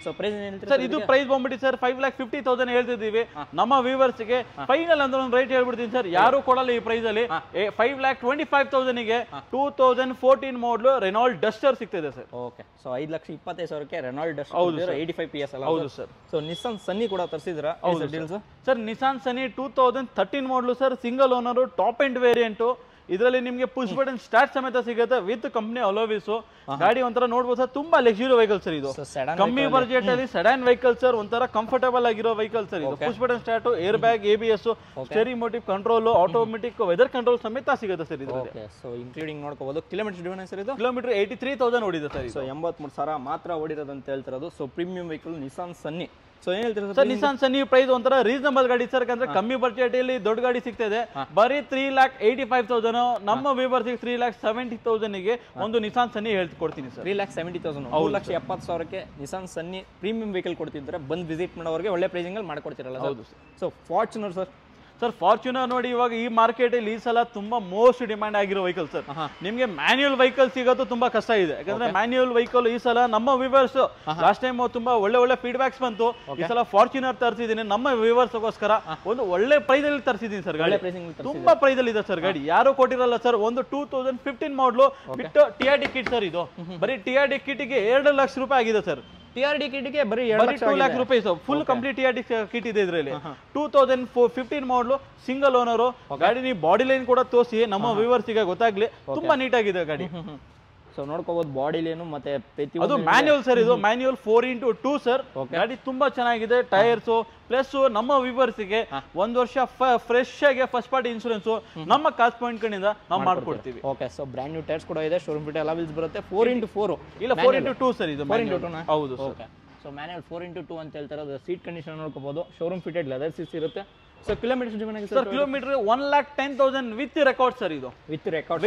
ಸೋ ಪ್ರೈಸ್ ಏನು ಹೇಳ್ತೀರಾ ಸರ್ ಇದು ಪ್ರೈಸ್ ಬಂದ್ಬಿಡಿ ಸರ್ 550000 ಹೇಳ್ತಿದ್ದೀವಿ ನಮ್ಮ ವ್ಯೂವರ್ಸ್ ಗೆ ಫೈನಲ್ ಅಂತ ಒಂದು ರೇಟ್ ಹೇಳ್ಬಿಡ್ತೀನಿ ಸರ್ ಯಾರು ಕೊಡಲ್ಲ ಈ ಪ್ರೈಸ್ ಅಲ್ಲಿ 525000 ಗೆ 2014 ಮಾಡೆಲ್ Renault Duster ಸಿಗ್ತಿದೆ ಸರ್ ಓಕೆ ಸೋ 525000 ಗೆ Renault Duster 85 PS ಅಲ್ಲ ಹೌದು ಸರ್ ಸೋ Nissan Sunny ಕೂಡ ತರ್ಸಿದ್ರಾ ಹೌದು sir Nissan Sunny 2013 model sir single Top end variant. ಇದರಲ್ಲಿ ನಿಮಗೆ ಪುಶ್ ಬಟನ್ ಸ್ಟಾರ್ಟ್ ಸಮೇತ ಸಿಗುತ್ತೆ ವಿತ್ ಕಂಪನಿ ಅಲೋಯ್ ವೀಲ್ಸ್ ಗಾಡಿ ಒಂತರ ನೋಡಬಹುದು ಸರ್ ತುಂಬಾ ಲಕ್ಸುರಿ ವೆಹಿಕಲ್ ಸರ್ ಇದು ಕಮ್ಮಿ ಬಜೆಟ್ ಅಲ್ಲಿ ಸೆಡಾನ್ ವೆಹಿಕಲ್ ಸರ್ ಒಂತರ ಕಂಫರ್ಟಬಲ್ ಆಗಿರೋ ವೆಹಿಕಲ್ ಸರ್ ಇದು push button start air bag ABS steering motive control automatic weather control ಸಮೇತ ಸಿಗುತ್ತೆ ಸರ್ ಇದು ಓಕೆ ಸೋ ಇನ್ಕ್ಲೂಡಿಂಗ್ ನೋಡಬಹುದು ಕಿಲೋಮೀಟರ್ ಡಿವೈನ್ ಸರ್ ಇದು ಕಿಲೋಮೀಟರ್ 83000 ಓಡಿದೆ ಸರ್ ಇದು 83000 ಮಾತ್ರ ಓಡಿರೋದು ಅಂತ ಹೇಳ್ತಿರೋದು so premium vehicle Nissan Sunny so ಏನು ಹೇಳ್ತಿರೋ ಸರ್ Nissan Sunny ಪ್ರೈಸ್ ಒಂತರ ರೀಸನಬಲ್ ಗಾಡಿ ಸರ್ ಅಂದ್ರೆ ಕಮ್ಮಿ ಬಜೆಟ್ ಅಲ್ಲಿ ದೊಡ್ಡ ಗಾಡಿ ಸಿಗ್ತಿದೆ ಬರಿ 385000 ನಮ್ಮ ವ್ಯೂವರ್ಸ್ ಗೆ 370000 ಗೆ ಒಂದು Nissan Sunny ಹೇಳ್ತ ಕೊಡ್ತೀನಿ ಸರ್ 370000 270000 ಗೆ Nissan Sunny ಪ್ರೀಮಿಯಂ vehicle ಕೊಡ್ತಿದ್ರೆ ಬಂದು ವಿಜಿಟ್ ಮಾಡೋವರಿಗೆ ಒಳ್ಳೆ ಪ್ರೈಸಿಂಗ್ ಅಲ್ಲಿ ಮಾಡ್ಕೊಡ್ತಿರಲ್ಲ ಸರ್ ಹೌದು sir Fortuner sir sir Fortuner ನೋಡಿ ಇವಾಗ ಈ ಮಾರ್ಕೆಟ್ ಅಲ್ಲಿ ಈ ಸಲ ತುಂಬಾ ಮೋಸ್ಟ್ ಡಿಮ್ಯಾಂಡ್ ಆಗಿರೋ ವೆಹಿಕಲ್ ಸರ್ ನಿಮಗೆ ಮ್ಯಾನ್ಯುಯಲ್ ವೆಹಿಕಲ್ ಸಿಗೋದು ತುಂಬಾ ಕಷ್ಟ ಇದೆ ಯಾಕಂದ್ರೆ ಮ್ಯಾನ್ಯುಯಲ್ ವೆಹಿಕಲ್ ಈ ಸಲ ನಮ್ಮ ವ್ಯೂವರ್ಸ್ ಲಾಸ್ಟ್ ಟೈಮ್ ತುಂಬಾ ಒಳ್ಳೆ ಫೀಡ್ಬ್ಯಾಕ್ಸ್ ಬಂತು ಈ ಸಲ ಫಾರ್ಚುನರ್ ತರಿಸಿದ್ದೀನಿ ನಮ್ಮ ವ್ಯೂವರ್ಸ್ ಗೋಸ್ಕರ ಒಂದು ಒಳ್ಳೆ ಪ್ರೈಸ್ ಅಲ್ಲಿ ತರಿಸಿದ್ದೀನಿ ಸರ್ ಗಾಡಿ ತುಂಬಾ ಪ್ರೈಸ್ ಅಲ್ಲಿ ಇದೆ ಸರ್ ಗಾಡಿ ಯಾರು ಕೊಟ್ಟಿರಲ್ಲ ಸರ್ ಒಂದು 2015 ಮಾಡಲು ಬಿಟ್ಟು TRD ಕಿಟ್ ಸರ್ ಇದು ಬರೀ TRD ಕಿಟ್ಗೆ 2 ಲಕ್ಷ ರೂಪಾಯಿ ಆಗಿದೆ ಸರ್ TRD kit ಗೆ ಬರಿ 2 ಲಕ್ಷ ರೂಪಾಯಿ sir full complete TRD kit ಇದೆ ಇದರಲ್ಲಿ 2015 ಮಾಡಲು ಸಿಂಗಲ್ ಓನರ್ ಗಾಡಿ ನೀವು ಬಾಡಿ ಲೈನ್ ಕೂಡ ತೋರಿಸಿ ನಮ್ಮ ವ್ಯೂವರ್ಸ್ ಗೆ ಗೊತ್ತಾಗ್ಲಿ ತುಂಬಾ ನೀಟ್ ಆಗಿದೆ ಗಾಡಿ ಸೋ ನೋಡ್ಕೋಬಹುದು ಬಾಡಿ ಲೈನ್ ಮತ್ತೆ ಪ್ರತಿಯೊಂದು ಅದು ಮ್ಯಾನ್ಯುಯಲ್ ಸರ್ ಇದು ಮ್ಯಾನ್ಯುಯಲ್ 4x2 ಸರ್ ಗಾಡಿ ತುಂಬಾ ಚೆನ್ನಾಗಿದೆ ಟೈರ್ಸ್ ಪ್ಲಸ್ ನಮ್ಮ ವ್ಯೂವರ್ಸ್ ಗೆ ಒಂದು ವರ್ಷ ಫ್ರೆಶ್ ಆಗಿ ಫಸ್ಟ್ ಪಾರ್ಟಿ ಇನ್ಶೂರೆನ್ಸ್ ನಮ್ಮ ಕಾಸ್ಟ್ ಪಾಯಿಂಟ್ ಕಡೆಯಿಂದ ನಾವು ಮಾಡ್ಕೊಡ್ತೀವಿ okay so brand new tyres ಕೂಡ ಇದೆ ಶೋರೂಮ್ ಬಿಟ್ ಎಲ್ಲ ವಿಲ್ಸ್ ಬರುತ್ತೆ 4x4 ಇಲ್ಲ 4x2 ಸರ್ ಇದು 4x2 ಹೌದು sir okay so manual 4x2 ಅಂತ ಹೇಳ್ತಾರೆ ಸೀಟ್ ಕಂಡೀಷನ್ ನೋಡ್ಕೋಬಹುದು ಶೋರೂಮ್ ಫಿಟೆಡ್ ಲೆದರ್ ಸೀಟ್ಸ್ ಇರುತ್ತೆ ಸೋ ಕಿಲೋಮೀಟರ್ ಡಿಮನೆಗೆ sir kilometre 110000 with record sir ಇದು with record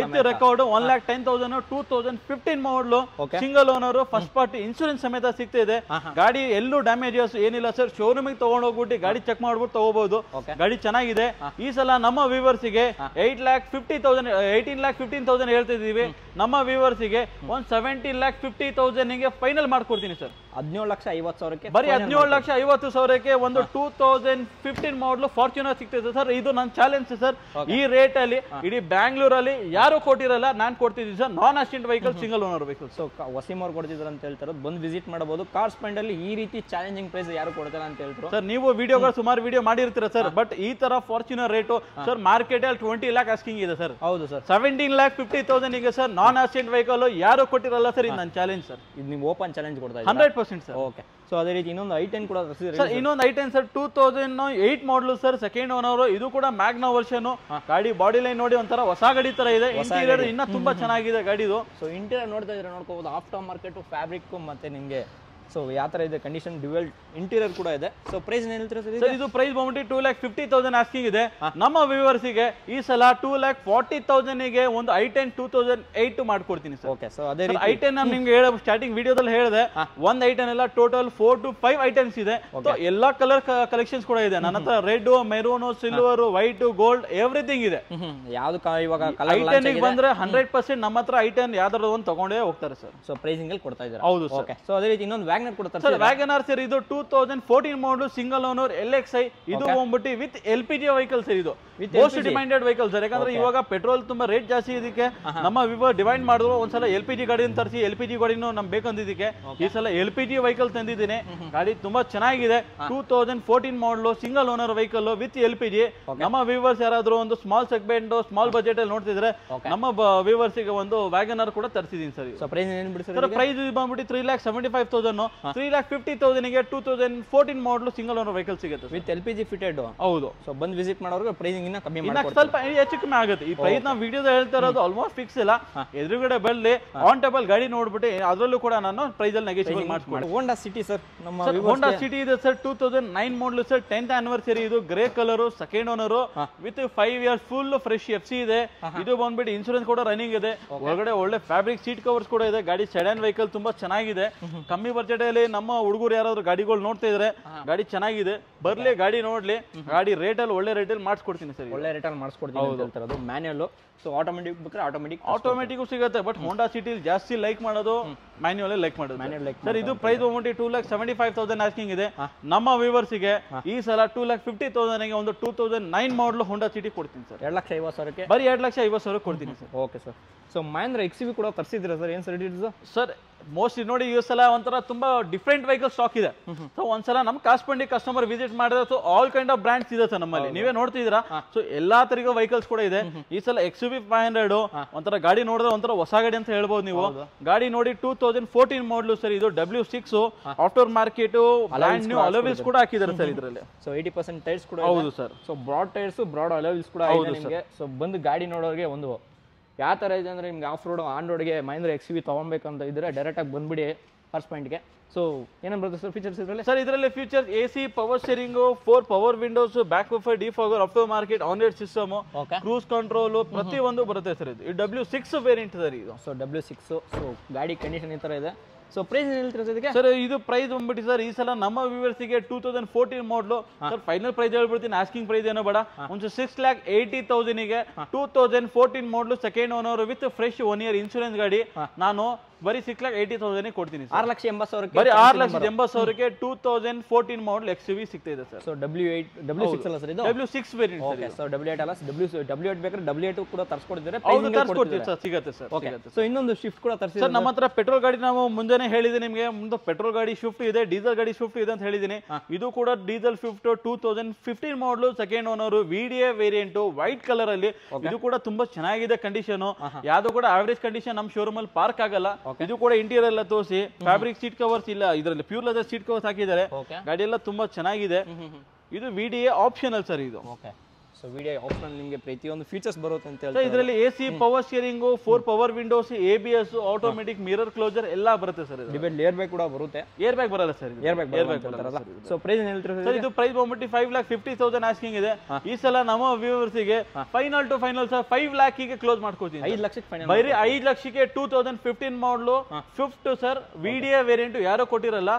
110000 2015 model single owner first party insurance ಸಮೇತ ಸಿಗ್ತಿದೆ ಗಾಡಿ ಎಲ್ಲೂ ಡ್ಯಾಮೇಜಸ್ ಏನಿಲ್ಲ ಸರ್ ಶೋರೂಮ್ ಗೆ ತಗೊಂಡು ಹೋಗ್ಬಿಟ್ಟು ಗಾಡಿ ಚೆಕ್ ಮಾಡ್ಬಿಟ್ಟು ತಗೋಬಹುದು ಗಾಡಿ ಚೆನ್ನಾಗಿದೆ ಈ ಸಲ ನಮ್ಮ ವ್ಯೂವರ್ಸ್ ಗೆ 18,15,000 ಹೇಳ್ತಿದ್ದೀವಿ ನಮ್ಮ ವ್ಯೂವರ್ಸ್ ಗೆ 17,50,000 ಗೆ ಫೈನಲ್ ಮಾಡ್ಕೊಡ್ತೀನಿ ಸರ್ 17,50,000 ಬರೀ 17,50,000 ಒಂದು 2015 ಮಾಡಲು ಫಾರ್ಚುನರ್ ಸಿಗ್ತಿದೆ ಸರ್ ಇದು ನನ್ನ ಚಾಲೆಂಜ್ ಸರ್ ಈ ರೇಟ್ ಅಲ್ಲಿ ಇಡೀ ಬ್ಯಾಂಗ್ಳೂರಲ್ಲಿ ಯಾರು ಕೊಟ್ಟಿರಲ್ಲ ನಾನು ಕೊಡ್ತಿದ್ದೀನಿ sir non assistant vehicle single owner vehicle so Waseem ಅವ್ರು ಕೊಡ್ತಿದ್ರು ಅಂತ ಹೇಳ್ತಾರೆ ಬಂದು ವಿಸಿಟ್ ಮಾಡಬಹುದು ಕಾರ್ ಸ್ಪೆಂಡ್ ಅಲ್ಲಿ ಈ ರೀತಿ ಚಾಲೆಂಜಿಂಗ್ ಪ್ರೈಸ್ ಯಾರು ಕೊಡ್ತಾರೆ ಅಂತ ಹೇಳ್ತಾರೆ ಸರ್ ನೀವು ವಿಡಿಯೋಗಳು ಸುಮಾರು ವಿಡಿಯೋ ಮಾಡಿರ್ತೀರಾ ಸರ್ ಬಟ್ ಈ ತರ ಫಾರ್ಚುನರ್ ರೇಟ್ ಸರ್ ಮಾರ್ಕೆಟ್ ಅಲ್ಲಿ 20 ಲಕ್ಷ ಆಸ್ಕಿಂಗ್ ಇದೆ ಸರ್ ಹೌದು ಸರ್ 17,50,000 ಈಗ ಸರ್ ನಾನ್ ಅಸಿಸ್ಟೆಂಟ್ ವೆಹಿಕಲ್ ಯಾರು ಕೊಟ್ಟಿರಲ್ಲ ಸರ್ ಇದು ನನ್ನ ಚಾಲೆಂಜ್ ಸರ್ ಇದು ನೀವು ಓಪನ್ ಚಾಲೆಂಜ್ ಕೊಡ್ತಾ ಇದ್ದೀರಾ 100% ಓಕೆ ಸೋ ಅದೇ ರೀತಿ ಇನ್ನೊಂದು i10 ಕೂಡ ಸರ್ ಇನ್ನೊಂದು i10 sir 2008 model sir second owner ಇದು ಕೂಡ ಮ್ಯಾಗ್ನಾ ವರ್ಷನ್ ಗಾಡಿ ಬಾಡಿ ಲೈನ್ ನೋಡಿ ಒಂತರ ಹೊಸ ಗಾಡಿ ತರ ಇದೆ ಇಂಟೀರಿಯರ್ ಇನ್ನ ತುಂಬಾ ಚೆನ್ನಾಗಿದೆ ಗಾಡಿ ಇದು ಸೋ ಇಂಟೀರಿಯರ್ ನೋಡ್ತಾ ಇದ್ರೆ ನೋಡಬಹುದು ಆಫ್ಟರ್ ಮಾರ್ಕೆಟ್ ಫ್ಯಾಬ್ರಿಕ್ ಮತ್ತೆ ನಿಮಗೆ ಸೋ ಯಾವ ತರ ಇದೆ ಕಂಡೀಷನ್ ಡ್ಯುಯಲ್ ಇಂಟೀರಿಯರ್ ಕೂಡ ಇದೆ ಸೋ ಪ್ರೈಸ್ ಏನು ಹೇಳ್ತೀರಾ ಸರ್ ಸರ್ ಇದು ಪ್ರೈಸ್ ಬಂದ್ಬಿಟ್ಟು 2,50,000 ಆಸ್ಕಿಂಗ್ ಇದೆ ನಮ್ಮ ವ್ಯೂವರ್ಸ್ ಗೆ ಈ ಸಲ 2,40,000 ಗೆ ಒಂದು i10 2008 ಮಾಡ್ಕೊಡ್ತೀನಿ ಸರ್ ಓಕೆ ಸೋ ಅದೇ ರೀತಿ i10 ನಾನು ನಿಮಗೆ ಸ್ಟಾರ್ಟಿಂಗ್ ವಿಡಿಯೋದಲ್ಲಿ ಹೇಳಿದೆ ಒಂದು i10 ಎಲ್ಲ ಟೋಟಲ್ 4 to 5 ಐಟಮ್ಸ್ ಇದೆ ಸೋ ಎಲ್ಲಾ ಕಲರ್ ಕಲೆಕ್ಷನ್ಸ್ ಕೂಡ ಇದೆ ನನ್ನತ್ರ red maroon silver white gold everything ಇದೆ ಯಾವುದು ಇವಾಗ ಕಲರ್ i10 ಗೆ ಬಂದ್ರೆ 100% ನಮ್ಮತ್ರ i10 ಯಾದರದು ಒಂದು ತಗೊಂಡೇ ಹೋಗ್ತಾರೆ ಸರ್ ಸೋ ಪ್ರೈಸಿಂಗ್ ಅಲ್ಲಿ ಕೊಡ್ತಾ ಇದ್ದಾರೆ ಹೌದು ಸರ್ ಓಕೆ ಸೋ ಅದೇ ರೀತಿ ಇನ್ನೊಂದು ವ್ಯಾಗನರ್ ಸರ್ ಇದು 2014 ಮಾಡೆಲ್ ಸಿಂಗಲ್ ಓನರ್ LXi ಇದು ಹೋಗ್ಬಿಟ್ಟು ವಿತ್ LPG ವೆಹಿಕಲ್ ಸರ್ ಇದು ಮೋಸ್ಟ್ ಡಿಮ್ಯಾಂಡೆಡ್ ವೆಹಿಕಲ್ ಸರ್ ಯಾಕಂದ್ರೆ ಇವಾಗ ಪೆಟ್ರೋಲ್ ತುಂಬಾ ರೇಟ್ ಜಾಸ್ತಿ ಇದಕ್ಕೆ ನಮ್ಮ ವಿವೋ ಡಿವೈಡ್ ಮಾಡಿದ್ರು ಒಂದ್ಸಲ LPG ಗಾಡಿನ ತರಿಸಿ LPG ಗಾಡಿನೂ ನಮ್ ಬೇಕಂದಿದ್ದಕ್ಕೆ ಈ ಸಲ LPG ವೆಹಿಕಲ್ ತಂದಿದ್ದೀನಿ ಗಾಡಿ ತುಂಬಾ ಚೆನ್ನಾಗಿದೆ 2014 model single owner vehicle with LPG ನಮ್ಮ ವ್ಯೂವರ್ಸ್ ಯಾರಾದ್ರೂ ಒಂದು ಸ್ಮಾಲ್ ಸೆಗ್ಮೆಂಟ್ ಸ್ಮಾಲ್ ಬಜೆಟ್ ಅಲ್ಲಿ ನೋಡ್ತಿದ್ರೆ ನಮ್ಮ ವ್ಯೂವರ್ಸ್ ಗೆ ಒಂದು ವ್ಯಾಗನರ್ ಕೂಡ ತರಿಸಿದೀನಿ ಸರ್ ಪ್ರೈಸ್ ಬಂದ್ಬಿಟ್ಟು 3,75,000 3,50,000 ಗೆ 2014 ಮಾಡೆಲ್ ಸಿಂಗಲ್ ಓನರ್ ವೆಹಿಕಲ್ ಸಿಗುತ್ತೆ ವಿತ್ LPG ಫಿಟೆಡ್ ಹೌದು ಸೋ ಬಂದು ವಿಸಿಟ್ ಮಾಡೋರಿಗೆ ಪ್ರೈಸಿಂಗ್ ಇನ್ನ ಕಮ್ಮಿ ಮಾಡ್ಕೊಡ್ತೀನಿ ಸ್ವಲ್ಪ ಹೆಚ್ಚು ಕಮ್ಮಿ ಆಗುತ್ತೆ ಈ ಪ್ರೈಸ್ ನಾವು ವಿಡಿಯೋದಲ್ಲಿ ಹೇಳ್ತಾ ಇರೋದು ಆಲ್ಮೋಸ್ಟ್ ಫಿಕ್ಸ್ ಇಲ್ಲ ಎದುರುಗಡೆ ಬಲ್ಲಿ ಆನ್ ಟೇಬಲ್ ಗಾಡಿ ನೋಡ್ಬಿಟ್ಟು ಅದರಲ್ಲೂ ಕೂಡ ನಾನು ಪ್ರೈಸ್ ಅಲ್ಲಿ ನೆಗೋಶಿಯೇಟ್ ಮಾಡ್ತೀನಿ Honda City ಸರ್ ನಮ್ಮ Honda City ಇದೆ sir 2009 model sir 10th anniversary ಇದು grey colour second owner with 5 years full fresh FC ಇದೆ ಇದು ಬಂದ್ಬಿಟ್ಟು ಇನ್ಶೂರೆನ್ಸ್ ಕೂಡ ರನ್ನಿಂಗ್ ಇದೆ ಒಳಗಡೆ ಒಳ್ಳೆ ಫ್ಯಾಬ್ರಿಕ್ ಸೀಟ್ ಕವರ್ಸ್ ಕೂಡ ಇದೆ ಗಾಡಿ ಸೆಡನ್ ವೆಹಿಕಲ್ ತುಂಬಾ ಚೆನ್ನಾಗಿದೆ ಕಮ್ಮಿ ಬಜೆಟ್ ಜೊತೆಯಲ್ಲಿ ನಮ್ಮ ಹುಡುಗರು ಯಾರಾದರೂ ಗಾಡಿಗಳು ನೋಡ್ತಾ ಇದ್ದಾರೆ, ಗಾಡಿ ಚೆನ್ನಾಗಿದೆ ಬರ್ಲಿ ಗಾಡಿ ನೋಡ್ಲಿ, ಗಾಡಿ ರೇಟಲ್ಲಿ ಒಳ್ಳೆ ರೇಟಲ್ಲಿ ಮಾಡಿಸ್ಕೊಡ್ತೀನಿ ಸರ್, ಒಳ್ಳೆ ರೇಟಲ್ಲಿ ಮಾಡಿಸ್ಕೊಡ್ತೀನಿ ಅಂತ ಹೇಳ್ತಾರೆ. ಅದು ಮ್ಯಾನ್ಯಲ್, ಸೊ ಆಟೋಮೆಟಿಕ್ ಬೇಕಾದ್ರೆ ಆಟೋಮೆಟಿಕ್ ಸಿಗುತ್ತೆ, ಬಟ್ ಹೋಂಡಾ ಸಿಟಿಲಿ ಜಾಸ್ತಿ ಲೈಕ್ ಮಾಡೋದು ಮ್ಯಾನ್ಯಲ್ ಲೈಕ್ ಮಾಡೋದು ಸರ್. ಇದು ಪ್ರೈಸ್ ಬಂದ್ಬಿಟ್ಟು 2,75,000 ಆಸ್ಕಿಂಗ್ ಇದೆ. ನಮ್ಮ ವ್ಯೂವರ್ಸಿಗೆ ಈ ಸಲ 2,50,000 ಒಂದು 2009 ಮಾಡಲು ಹೋಂಡಾ ಸಿಟಿ ಕೊಡ್ತೀನಿ ಸರ್. 2,50,000 ಬರೀ 2,50,000 ಕೊಡ್ತೀನಿ sir. Okay sir. So Mahindra XUV ಕೂಡ ತರಿಸಿದ್ದೀರಾ ಸರ್, ಏನು ಸರ್ ಡೀಟೇಲ್ಸ್ ಸರ್? ಮೋಸ್ಟ್ಲಿ ನೋಡಿ ಈ ಸಲ ಒಂಥರ ತುಂಬಾ ಡಿಫ್ರೆಂಟ್ ವೆಹಿಕಲ್ ಸ್ಟಾಕ್ ಇದೆ. ಸೊ ಒಂದ್ಸಲ ನಮ್ ಕಾಸ್ಪಂಡಿ ಕಸ್ಟಮರ್ ವಿಸಿಟ್ ಮಾಡಿದ್ರೆ so all kind of brands ಇದೆ ಸರ್ ನಮ್ಮಲ್ಲಿ, ನೀವೇ ನೋಡ್ತಿದ್ದೀರಾ. ಸೊ ಎಲ್ಲಾ ತರಗ ವೆಹಿಕಲ್ಸ್ ಕೂಡ ಇದೆ. ಈ ಸಲ XUV 500 ಒಂಥರ ಗಾಡಿ ನೋಡಿದ್ರೆ ಒಂಥರ ಹೊಸ ಗಾಡಿ ಅಂತ ಹೇಳ್ಬೋದು ನೀವು. ಗಾಡಿ ನೋಡಿ 2014 ಮಾಡಲು ಸರ್, ಇದು W6 after market, brand new alloy wheels ಕೂಡ ಹಾಕಿದ್ದಾರೆ ಸರ್ ಇದರಲ್ಲಿ. ಸೊ 80% ಟೈರ್ಸ್ ಕೂಡ ಹೌದು sir. So broad tyres, broad alloy wheels ಕೂಡ ಇದೆ ನಿಮಗೆ. ಸೊ ಬಂದು ಗಾಡಿ ನೋಡೋರಿಗೆ ಒಂದು ಯಾವ ಥರ ಇದೆ ಅಂದರೆ, ನಿಮ್ಗೆ ಆಫ್ ರೋಡ್ ಆನ್ ರೋಡ್ಗೆ ಮಹೇಂದ್ರ XUV ತೊಗೊಬೇಕಂತ ಇದ್ದರೆ ಡೈರೆಕ್ಟಾಗಿ ಬಂದುಬಿಡಿ ಫಸ್ಟ್ ಪಾಯಿಂಟ್ಗೆ. ಸೊ ಏನೇನು ಬರುತ್ತೆ ಸರ್ ಫೀಚರ್ಸ್ ಇದರಲ್ಲಿ? ಸರ್ ಇದರಲ್ಲಿ features AC, power steering, 4 power windows, back wiper, defogger, after market on road system, cruise control, ಪ್ರತಿಯೊಂದು ಬರುತ್ತೆ ಸರ್. ಇದು W6 ವೇರಿಯಂಟ್ ಸರ್ ಇದು. So W6. ಸೊ ಗಾಡಿ ಕಂಡೀಷನ್ ಈ ಥರ ಇದೆ. ಸೊ ಪ್ರೈಸ್ ಏನು ಹೇಳ್ತೀರಾ ಸರ್ ಇದಕ್ಕೆ? ಸರ್ ಇದು ಪ್ರೈಸ್ ಬಂದ್ಬಿಟ್ಟು ಸರ್ ಈ ಸಲ ನಮ್ಮ ವ್ಯೂವರ್ಸಿಗೆ 2014 ಮಾಡಲು ಸರ್, ಫೈನಲ್ ಪ್ರೈಸ್ ಹೇಳ್ಬಿಡ್ತೀನಿ, ಆಸ್ಕಿಂಗ್ ಪ್ರೈಸ್ ಏನೋ ಬೇಡ, ಒಂದು 6,80,000ಗೆ 2014 model second owner with fresh 1 year insurance ಗಾಡಿ ನಾನು ಬರೀ 6,80,000 ಕೊಡ್ತೀನಿ. 6,80,000 ಬರೀ 6,80,000ಕ್ಕೆ 2014 ಮಾಡಲ್ XUV ಸಿಗ್ತಾ ಇದೆ ಸರ್. ಸೊ W6 ಅಲ್ಲ ಸರ್ ಇದು, W6 variant sir. So W8 ಅಲ್ಲ, W8 ಬೇಕಾದ್ರೆ W8 ಕೂಡ ತರಿಸ್ಕೊಡ್ತೀರಾ? ಹೌದು ತರಿಸ್ಕೊಡ್ತೀವಿ ಸರ್, ಸಿಗುತ್ತೆ ಸರ್. ಓಕೆ. ಸೊ ಇನ್ನೊಂದು ಶಿಫ್ಟ್ ಕೂಡ ತರಿಸಿ ಸರ್ ನಮ್ಮ ಹತ್ರ. ಪೆಟ್ರೋಲ್ ಗಾಡಿ ನಾವು ಮುಂಜಾನೆ ಹೇಳಿದೆ ನಿಮಗೆ, ಮುಂದೆ ಪೆಟ್ರೋಲ್ ಗಾಡಿ ಶಿಫ್ಟ್ ಇದೆ, ಡೀಸೆಲ್ ಗಾಡಿ ಶಿಫ್ಟ್ ಇದೆ ಅಂತ ಹೇಳಿದ್ದೀನಿ. ಇದು ಕೂಡ diesel Swift 2015 model second owner VDA variant, white colour ಅಲ್ಲಿ. ಇದು ಕೂಡ ತುಂಬಾ ಚೆನ್ನಾಗಿದೆ ಕಂಡೀಷನ್, ಯಾವ್ದು ಕೂಡ ಆವರೇಜ್ ಕಂಡೀಷನ್ ನಮ್ಮ ಶೋರೂಮ್ ಅಲ್ಲಿ ಪಾರ್ಕ್ ಆಗಲ್ಲ. ಇದು ಕೂಡ ಇಂಟೀರಿಯರ್ ಎಲ್ಲ ತೋರಿಸಿ, ಫ್ಯಾಬ್ರಿಕ್ ಸೀಟ್ ಕವರ್ಸ್ ಇಲ್ಲ ಇದರಲ್ಲಿ, ಪ್ಯೂರ್ ಲೆದರ್ ಸೀಟ್ ಕವರ್ಸ್ ಹಾಕಿದ್ದಾರೆ. ಗಾಡಿ ಎಲ್ಲ ತುಂಬಾ ಚೆನ್ನಾಗಿದೆ. ಇದು VDA ಆಪ್ಷನಲ್ ಸರ್ ಇದು. ಸೊ ವಿಡಿಯೋ ಆಪ್ಷನ್ ನಿಮಗೆ ಪ್ರತಿಯೊಂದು ಫೀಚರ್ಸ್ ಬರುತ್ತೆ ಅಂತ ಹೇಳ್ತಾರೆ. ಇದರಲ್ಲಿ AC, power steering, 4 power windows, ABS, automatic mirror closer ಎಲ್ಲ ಬರುತ್ತೆ ಸರ್. ಡಿಬೆಟ್ ಏರ್ ಬ್ಯಾಗ್ ಕೂಡ ಬರುತ್ತೆ. ಏರ್ ಬ್ಯಾಗ್ ಬರಲ್ಲ ಸರ್, ಏರ್ ಬ್ಯಾಗ್ ಬರಲ್ಲ. ಸೊ ಪ್ರೈಸ್ ಏನು ಹೇಳ್ತೀರಾ ಸರ್ ಇದು? ಪ್ರೈಸ್ ಬಂದ್ಬಿಟ್ಟು 5,50,000 ಆಸ್ಕಿಂಗ್ ಇದೆ. ಈ ಸಲ ನಮ್ಮ ವ್ಯೂವರ್ಸಿಗೆ ಫೈನಲ್ ಟು ಫೈನಲ್ ಸರ್ 5 lakhಗೆ ಕ್ಲೋಸ್ ಮಾಡ್ಕೋತೀನಿ. 5 ಲಕ್ಷಕ್ಕೆ ಫೈನಲ್ ಬರೀ 5 ಲಕ್ಷಕ್ಕೆ 2015 ಮಾಡಲು ಶಿಫ್ಟ್ ಸರ್, VDA ವೇರಿಯಂಟ್ ಯಾರೋ ಕೊಟ್ಟಿರಲ್ಲ,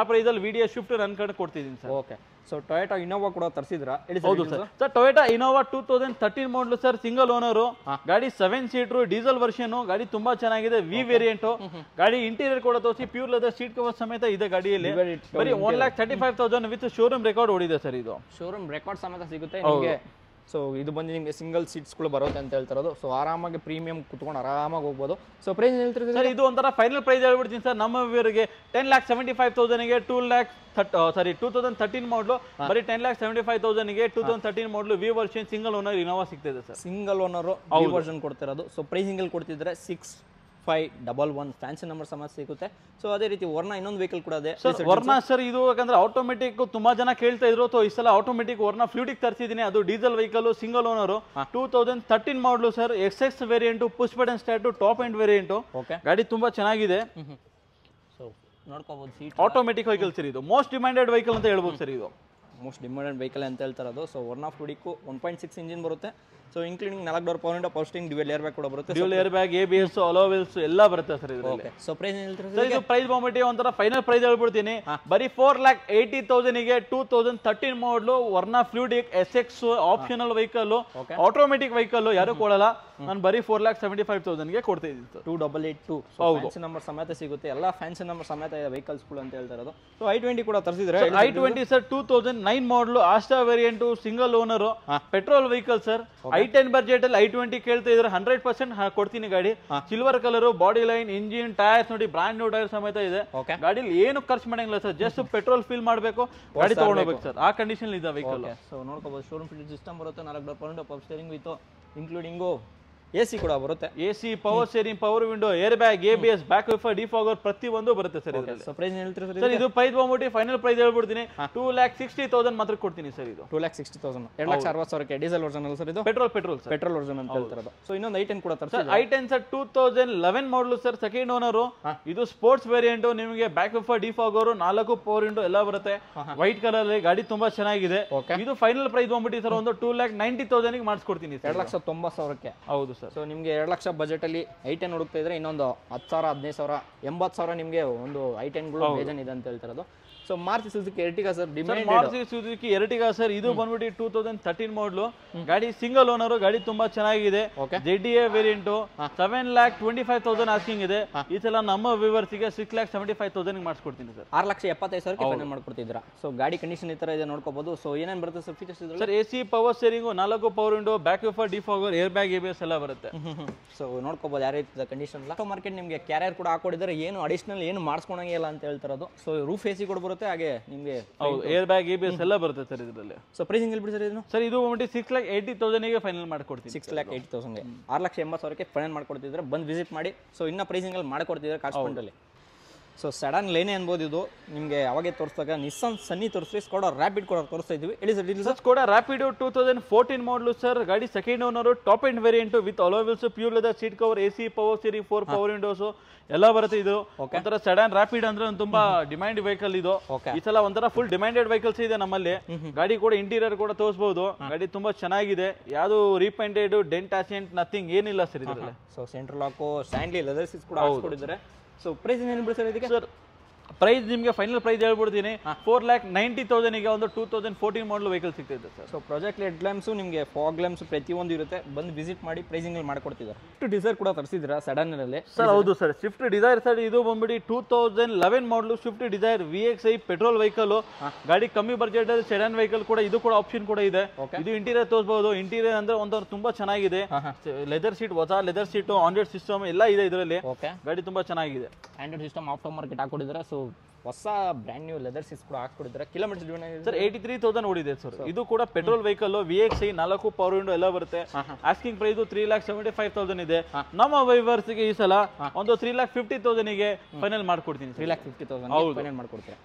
ಆ ಪ್ರೈಸ್ ಅಲ್ಲಿ VDA ಶಿಫ್ಟ್ ನನ್ನ ಕಡೆ ಕೊಡ್ತಿದ್ದೀನಿ sir. Okay. So Toyota Innova ಕೂಡ ತರಿಸಿದ್ರಾ? ಹೌದು sir. Sir Toyota Innova 2013 model sir, single owner ಗಾಡಿ, 7 seater, ಡೀಸೆಲ್ ವರ್ಷನ್ ಗಾಡಿ, ತುಂಬಾ ಚೆನ್ನಾಗಿದೆ. V ವೇರಿಯಂಟು ಗಾಡಿ, ಇಂಟೀರಿಯರ್ ಕೂಡ ತೋರಿಸಿ, ಪ್ಯೂರ್ ಲೆದರ್ ಸೀಟ್ ಕವರ್ ಸಮೇತ ಇದೆ ಗಾಡಿಯಲ್ಲಿ. ಬರೀ 1,35,000 ವಿತ್ ಶೋರೂಮ್ ರೆಕಾರ್ಡ್ ಓಡಿದೆ ಸರ್ ಇದು. ಶೋರೂಮ್ ರೆಕಾರ್ಡ್ ಸಮೇತ ಸಿಗುತ್ತೆ ನಿಮಗೆ. ಸೊ ಇದು ಬಂದು ನಿಮಗೆ ಸಿಂಗಲ್ ಸೀಟ್ಸ್ಗಳು ಬರುತ್ತೆ ಅಂತ ಹೇಳ್ತಿರೋದು. ಸೊ ಆರಾಮಾಗಿ ಪ್ರೀಮಿಯಂ ಕುತ್ಕೊಂಡು ಆರಾಮಾಗಿ ಹೋಗ್ಬೋದು. ಸೊ ಪ್ರೈಸ್ ಹೇಳ್ತಿರ್ತೀವಿ ಸರ್ ಇದು ಒಂಥರ ಫೈನಲ್ ಪ್ರೈಸ್ ಹೇಳ್ಬಿಡ್ತೀನಿ ಸರ್. ನಮ್ಮ ಇವರಿಗೆ 10,75,000ಗೆ 2013 ಮಾಡಲು ಬರೀ 10,75,000ಗೆ 2013 model V version single owner Innova ಸಿಗ್ತಿದೆ sir. Single owner V version ಕೊಡ್ತಿರೋದು. ಸೊ ಪ್ರೈಸಿಂಗಲ್ಲಿ ಕೊಡ್ತಿದ್ರೆ 6,511 ಫ್ಯಾನ್ಸಿ ನಂಬರ್ ಸಮೇತ ಸಿಗುತ್ತೆ. ಸೊ ಅದೇ ರೀತಿ ವರ್ಣ ಇನ್ನೊಂದು ವೆಹಿಕಲ್ ಕೂಡ ಇದೆ ವರ್ಣ ಸರ್. ಇದು ಯಾಕಂದ್ರೆ ಆಟೋಮೆಟಿಕ್ ತುಂಬಾ ಜನ ಕೇಳ್ತಾ ಇದ್ರು. ಈ ಸಲ ಆಟೋಮೆಟಿಕ್ ವರ್ಣ ಫ್ಲೂಟಿಕ್ ತರಿಸಿದೀನಿ. ಅದು diesel vehicle, single owner, 2013 model sir, XX variant, push button start, top end variant. ಗಾಡಿ ತುಂಬಾ ಚೆನ್ನಾಗಿದೆ ನೋಡ್ಕೋಬಹುದು. ಸೀಟ್ ಆಟೋಮೆಟಿಕ್ ವೆಹಿಕಲ್ ಸರ್ ಇದು. ಮೋಸ್ಟ್ ಡಿಮ್ಯಾಂಡೆಡ್ ವೆಹಿಕಲ್ ಅಂತ ಹೇಳ್ಬೋದು ಸರ್ ಇದು. ಮೋಸ್ಟ್ ಡಿಮ್ಯಾಂಡೆಡ್ ವೆಹಿಕಲ್ ಅಂತ ಹೇಳ್ತಾರದು. ಸೊ ವರ್ಣ ಫ್ಲೂಟಿಕ್ 1.6 ಇಂಜಿನ್ ಬರುತ್ತೆ. So including 4 door power window, power steering, dual air bag ಕೂಡ ಬರುತ್ತೆ. Dual air bag, ABS, alloy wheels ಎಲ್ಲ ಬರುತ್ತೆ ಸರ್ ಇದರಲ್ಲಿ. ಸೊ ಪ್ರೈಸ್ ಏನು ಹೇಳ್ತೀರಾ ಸರ್ ಇದು? ಪ್ರೈಸ್ ಬಂದ್ಬಿಟ್ಟು ಒಂಥರ ಫೈನಲ್ ಪ್ರೈಸ್ ಹೇಳ್ಬಿಡ್ತೀನಿ. ಬರೀ 4,80,000ಗೆ 2013 model Verna Fluidic SX optional vehicle, automatic vehicle, ಯಾರು ಕೊಡಲ್ಲ. ನಾನು ಬರೀ 4,75,000ಗೆ ಕೊಡ್ತಾ ಇದ್ದೀನಿ ಸರ್. 2,882 ಫ್ಯಾನ್ಸಿ ನಂಬರ್ ಸಮೇತ ಸಿಗುತ್ತೆ. ಎಲ್ಲ ಫ್ಯಾನ್ಸಿ ನಂಬರ್ ಸಮೇತ ವೆಹಿಕಲ್ಸ್ಗಳು ಅಂತ ಹೇಳ್ತಾರದು. ಸೊ i20 ಕೂಡ ತರಿಸಿದ್ರೆ i20 sir 2009 model, Asta variant, single owner, petrol vehicle sir. i10 budget ಅಲ್ಲಿ i20 ಕೇಳ್ತಾ ಇದ್ರೆ 100% ಕೊಡ್ತೀನಿ ಗಾಡಿ. Silver colour, body line, engine, tyres ನೋಡಿ ಬ್ರಾಂಡ್ ನ್ಯೂ ಟೈರ್ ಸಮೇತ ಇದೆ. ಗಾಡಿಲಿ ಏನು ಖರ್ಚು ಮಾಡಂಗಿಲ್ಲ ಸರ್, ಜಸ್ಟ್ ಪೆಟ್ರೋಲ್ ಫಿಲ್ ಮಾಡಬೇಕು, ಗಾಡಿ ತಗೊಂಡೋಗ್ಬೇಕು ಸರ್, ಆ ಕಂಡೀಷನ್ ಇದೆ ವೆಹಿಕಲ್. ಸೊ ನೋಡ್ಕೋಬಹುದು, ಶೋರೂಮ್ ಫಿಟ್ ಸಿಸ್ಟಮ್ ಬರುತ್ತೆ, 4 door power window, power steering with including AC ಕೂಡ ಬರುತ್ತೆ. AC, power steering, power window, air bag, ABS, back wiper, defogger, ಪ್ರತಿ ಒಂದು ಬರುತ್ತೆ ಸರ್ ಇದರಲ್ಲಿ. ಸೊ ಪ್ರೈಸ್ ಹೇಳ್ತೀರಾ ಸರ್ ಇದು? ಪ್ರೈಸ್ ಬಂದ್ಬಿಟ್ಟು ಫೈನಲ್ ಪ್ರೈಸ್ ಹೇಳ್ಬಿಡ್ತೀನಿ, 2,60,000 ಮಾತ್ರ ಕೊಡ್ತೀನಿ ಸರ್ ಇದು. 2,60,000 2,60,000 ಡೀಸೆಲ್ ವರ್ಷನ್ ಸರ್ ಇದು. ಪೆಟ್ರೋಲ್ ವರ್ಷನ್ ಅಂತ ಹೇಳ್ತಾರದು. ಸೊ ಇನ್ನೊಂದು i10 ಕೂಡ ತರ್ತಾರೆ. i10 sir 2011 model sir, second owner. ಇದು ಸ್ಪೋರ್ಟ್ಸ್ ವೇರಿಯಂಟು ನಿಮಗೆ, back wiper, defogger, 4 power window ಎಲ್ಲ ಬರುತ್ತೆ. ವೈಟ್ ಕಲರ್ ಅಲ್ಲಿ ಗಾಡಿ ತುಂಬಾ ಚೆನ್ನಾಗಿದೆ. ಇದು ಫೈನಲ್ ಪ್ರೈಸ್ ಬಂದ್ಬಿಟ್ಟು ಸರ್ ಒಂದು 2,90,000ಗೆ ಮಾಡಿಸ್ಕೊಡ್ತೀನಿ. 2,90,000. ಹೌದು ಸರ್. ಸೊ ನಿಮಗೆ 2 ಲಕ್ಷ ಬಜೆಟಲ್ಲಿ i10 ಹುಡುಕ್ತಾ ಇದ್ರೆ ಇನ್ನೊಂದು 10,000, 15,000, 80,000 ನಿಮಗೆ ಒಂದು i10ಗಳು ವೇಜನ್ ಇದೆ ಅಂತ ಹೇಳ್ತಿರೋದು. So Maruti Suzuki Ertiga sir, demand Maruti Suzuki Ertiga sir, ಇದು ಬಂದ್ಬಿಟ್ಟು 2013 ಮಾಡಲು ಗಾಡಿ, ಸಿಂಗಲ್ ಓನರ್ ಗಾಡಿ, ತುಂಬಾ ಚೆನ್ನಾಗಿದೆ. JDA ವೇರಿಯಂಟ್ 7,25,000 ಆಸ್ಕಿಂಗ್ ಇದೆ. ಈ ಸಲ ನಮ್ಮ ವ್ಯೂವರ್ಸ್ ಗೆ 6,75,000 ಮಾಡಿಸ್ಕೊಡ್ತೀನಿ ಸರ್. 6,75,000 ಫೈನಲ್ ಮಾಡ್ಕೊಡ್ತಿದ್ರಾ? ಸೊ ಗಾಡಿ ಕಂಡೀಷನ್ ಈ ತರ ಇದೆ, ನೋಡ್ಕೋಬಹುದು. ಸೊ ಏನೇನ್ ಬರುತ್ತೆ ಸರ್ ಫೀಚರ್ಸ್ ಇದ್ರಲ್ಲಿ? Sir AC, power steering, 4 power window, back wiper, defogger, air bag, ABS ಎಲ್ಲ ಬರುತ್ತೆ. ಸೊ ನೋಡ್ಕೋಬಹುದು ಯಾವ ರೀತಿ ಕಂಡೀಷನ್. ಆಟೋ ಮಾರ್ಕೆಟ್ ನಿಮಗೆ ಕ್ಯಾರಿಯರ್ ಕೂಡ ಹಾಕೊಂಡಿದ್ದಾರೆ, ಏನು ಅಡಿಷನಲ್ ಏನು ಮಾಡಿಸ್ಕೊಳಂಗೇ ಇಲ್ಲ ಅಂತ ಹೇಳ್ತಿರೋದು. ಸೊ ರೂಫ್ AC ಕೂಡ ಬರುತ್ತೆ, ಹಾಗೆ ನಿಮಗೆ ಏರ್ ಬ್ಯಾಗ್, ABS ಎಲ್ಲ ಬರುತ್ತೆ ಸರ್ ಇದರಲ್ಲಿ. ಸೊ ಪ್ರೈಸಿಂಗ್ ಎಲ್ಲಿ ಬಿಡ್ತಾರೆ ಇದನ್ನು ಸರ್? ಇದು ಒಮ್ಮೆ 6,80,000 ಗೆ ಫೈನಲ್ ಮಾಡ್ಕೊಡ್ತೀವಿ. 6,80,000 ಗೆ 6,80,000 ಗೆ ಫೈನಲ್ ಮಾಡ್ಕೊಡ್ತಿದ್ರೆ ಬಂದು ವಿಸಿಟ್ ಮಾಡಿ. ಸೊ ಇನ್ನ ಪ್ರೈಸಿಂಗ್ ಅಲ್ಲಿ ಮಾಡ್ಕೊಡ್ತಿದ್ರೆ ಕಾಸ್ಟ್ ಪಾಯಿಂಟ್ ಅಲ್ಲಿ. ಸೊ ಸಡನ್ ಲೇನೇ ಅನ್ಬೋದು. ಇದು ನಿಮಗೆ ಅವಾಗೆ ತೋರಿಸಿದಾಗ ನಿಸ್ಸಾನ್ ಸನ್ನಿ ತೋರಿಸಿ, ಸ್ಕೋಡಾ ರ್ಯಾಪಿಡ್ ಕೂಡ ತೋರಿಸ್ತಾ ಇದ್ವಿ. ಹೇಳಿ sir details. Skoda rapid 2014 model sir, ಗಾಡಿ second owner, top end variant with alloy wheels, pure leather seat cover, AC, power steering, 4 power windows ಎಲ್ಲ ಬರುತ್ತೆ. ಇದು ಒಂಥರ ಸಡನ್ ರ್ಯಾಪಿಡ್ ಅಂದ್ರೆ ಒಂದು ತುಂಬಾ ಡಿಮ್ಯಾಂಡ್ ವೆಹಿಕಲ್ ಇದು. ಈ ಸಲ ಒಂಥರ ಫುಲ್ ಡಿಮ್ಯಾಂಡೆಡ್ ವೆಹಿಕಲ್ಸ್ ಇದೆ ನಮ್ಮಲ್ಲಿ. ಗಾಡಿ ಕೂಡ ಇಂಟೀರಿಯರ್ ಕೂಡ ತೋರಿಸಬಹುದು. ಗಾಡಿ ತುಂಬಾ ಚೆನ್ನಾಗಿದೆ, ಯಾವುದು ರೀಪೇಂಟೆಡ್, ಡೆಂಟ್, ಆಕ್ಸಿಡೆಂಟ್, ನಥಿಂಗ್ ಏನಿಲ್ಲ ಸರ್ ಇದರಲ್ಲಿ. ಸೊ ಸೆಂಟ್ರಲ್ ಲಾಕು, ಸ್ಯಾಂಡ್ಲಿ, ಲೆದರ್ ಸೀಟ್ಸ್ ಕೂಡ ಹಾಕಿಸ್ಕೊಂಡಿದ್ದಾರೆ. ಸೊ ಪ್ರೈಸ್ ಏನು ಹೇಳ್ಬಿಡ್ತಾರೆ ಇದಕ್ಕೆ ಸರ್? ಪ್ರೈಸ್ ನಿಮಗೆ ಫೈನಲ್ ಪ್ರೈಸ್ ಹೇಳ್ಬಿಡ್ತೀನಿ. 4,90,000 ಗೆ ಒಂದು 2014 ಮಾಡಲ್ ವೆಹಿಕಲ್ ಸಿಗ್ತೈತೆ sir. So project head lamps ನಿಮಗೆ, ಫಾಗ್ ಲ್ಯಾಂಪ್ಸ್ ಪ್ರತಿಯೊಂದು ಇರುತ್ತೆ. ಬಂದು ವಿಸಿಟ್ ಮಾಡಿ ಪ್ರೈಸಿಂಗ್ ಮಾಡ್ಕೊಡ್ತಿದ್ದಾರೆ. Swift Dzire ಕೂಡ ತರಿಸಿದ್ರಾ ಸಡನ್ ಅಲ್ಲಿ ಸರ್? ಹೌದು ಸರ್, Swift Dzire ಸರ್, ಇದು ಬಂದ್ಬಿಡಿ 2011 model Swift Dzire VXi petrol vehicle. ಗಾಡಿ ಕಮ್ಮಿ ಬಜೆಟ್ ಅಲ್ಲಿ ಸಡನ್ ವೆಹಿಕಲ್ ಕೂಡ, ಇದು ಕೂಡ ಆಪ್ಷನ್ ಕೂಡ ಇದೆ. ಇದು ಇಂಟೀರಿಯರ್ ತೋರಿಸಬಹುದು. ಇಂಟೀರಿಯರ್ ಅಂದ್ರೆ ಒಂಥರ ತುಂಬಾ ಚೆನ್ನಾಗಿದೆ. ಲೆದರ್ ಸೀಟ್, ಹೊಸ ಲೆದರ್ ಸೀಟ್, ಆಂಡ್ರಾಯ್ಡ್ ಸಿಸ್ಟಮ್ ಎಲ್ಲ ಇದೆ ಇದರಲ್ಲಿ. ಗಾಡಿ ತುಂಬಾ ಚೆನ್ನಾಗಿದೆ. ಆಂಡ್ರಾಯ್ಡ್ ಸಿಸ್ಟಮ್ ಆಫ್ಟರ್ ಮಾರ್ಕೆಟ್ ಹಾಕೊಂಡಿದ್ದಾರೆ. ಸೊ ಹೊಸ ಬ್ರ್ಯಾಂಡ್ ನ್ಯೂ ಲೆದರ್ ಸೀಟ್ಸ್ ಕೂಡ ಹಾಕಿಕೊಡಿದ್ರೆ. ಕಿಲೋಮೀಟರ್ ಸರ್ 83,000 ಓಡಿದೆ ಸರ್. ಇದು ಕೂಡ petrol vehicle, VXi, 4 power window ಎಲ್ಲ ಬರುತ್ತೆ. ಆಸ್ಕಿಂಗ್ ಪ್ರೈಸ್ 3,75,000 ಇದೆ. ನಮ್ಮ ವೈವರ್ಸ್ ಗೆ ಈ ಸಲ ಒಂದು 3,50,000 ಗೆ ಫೈನಲ್ ಮಾಡ್ಕೊಡ್ತೀನಿ. 3,50,000 ಫೈನಲ್ ಮಾಡ್ಕೊಡ್ತೀರಾ?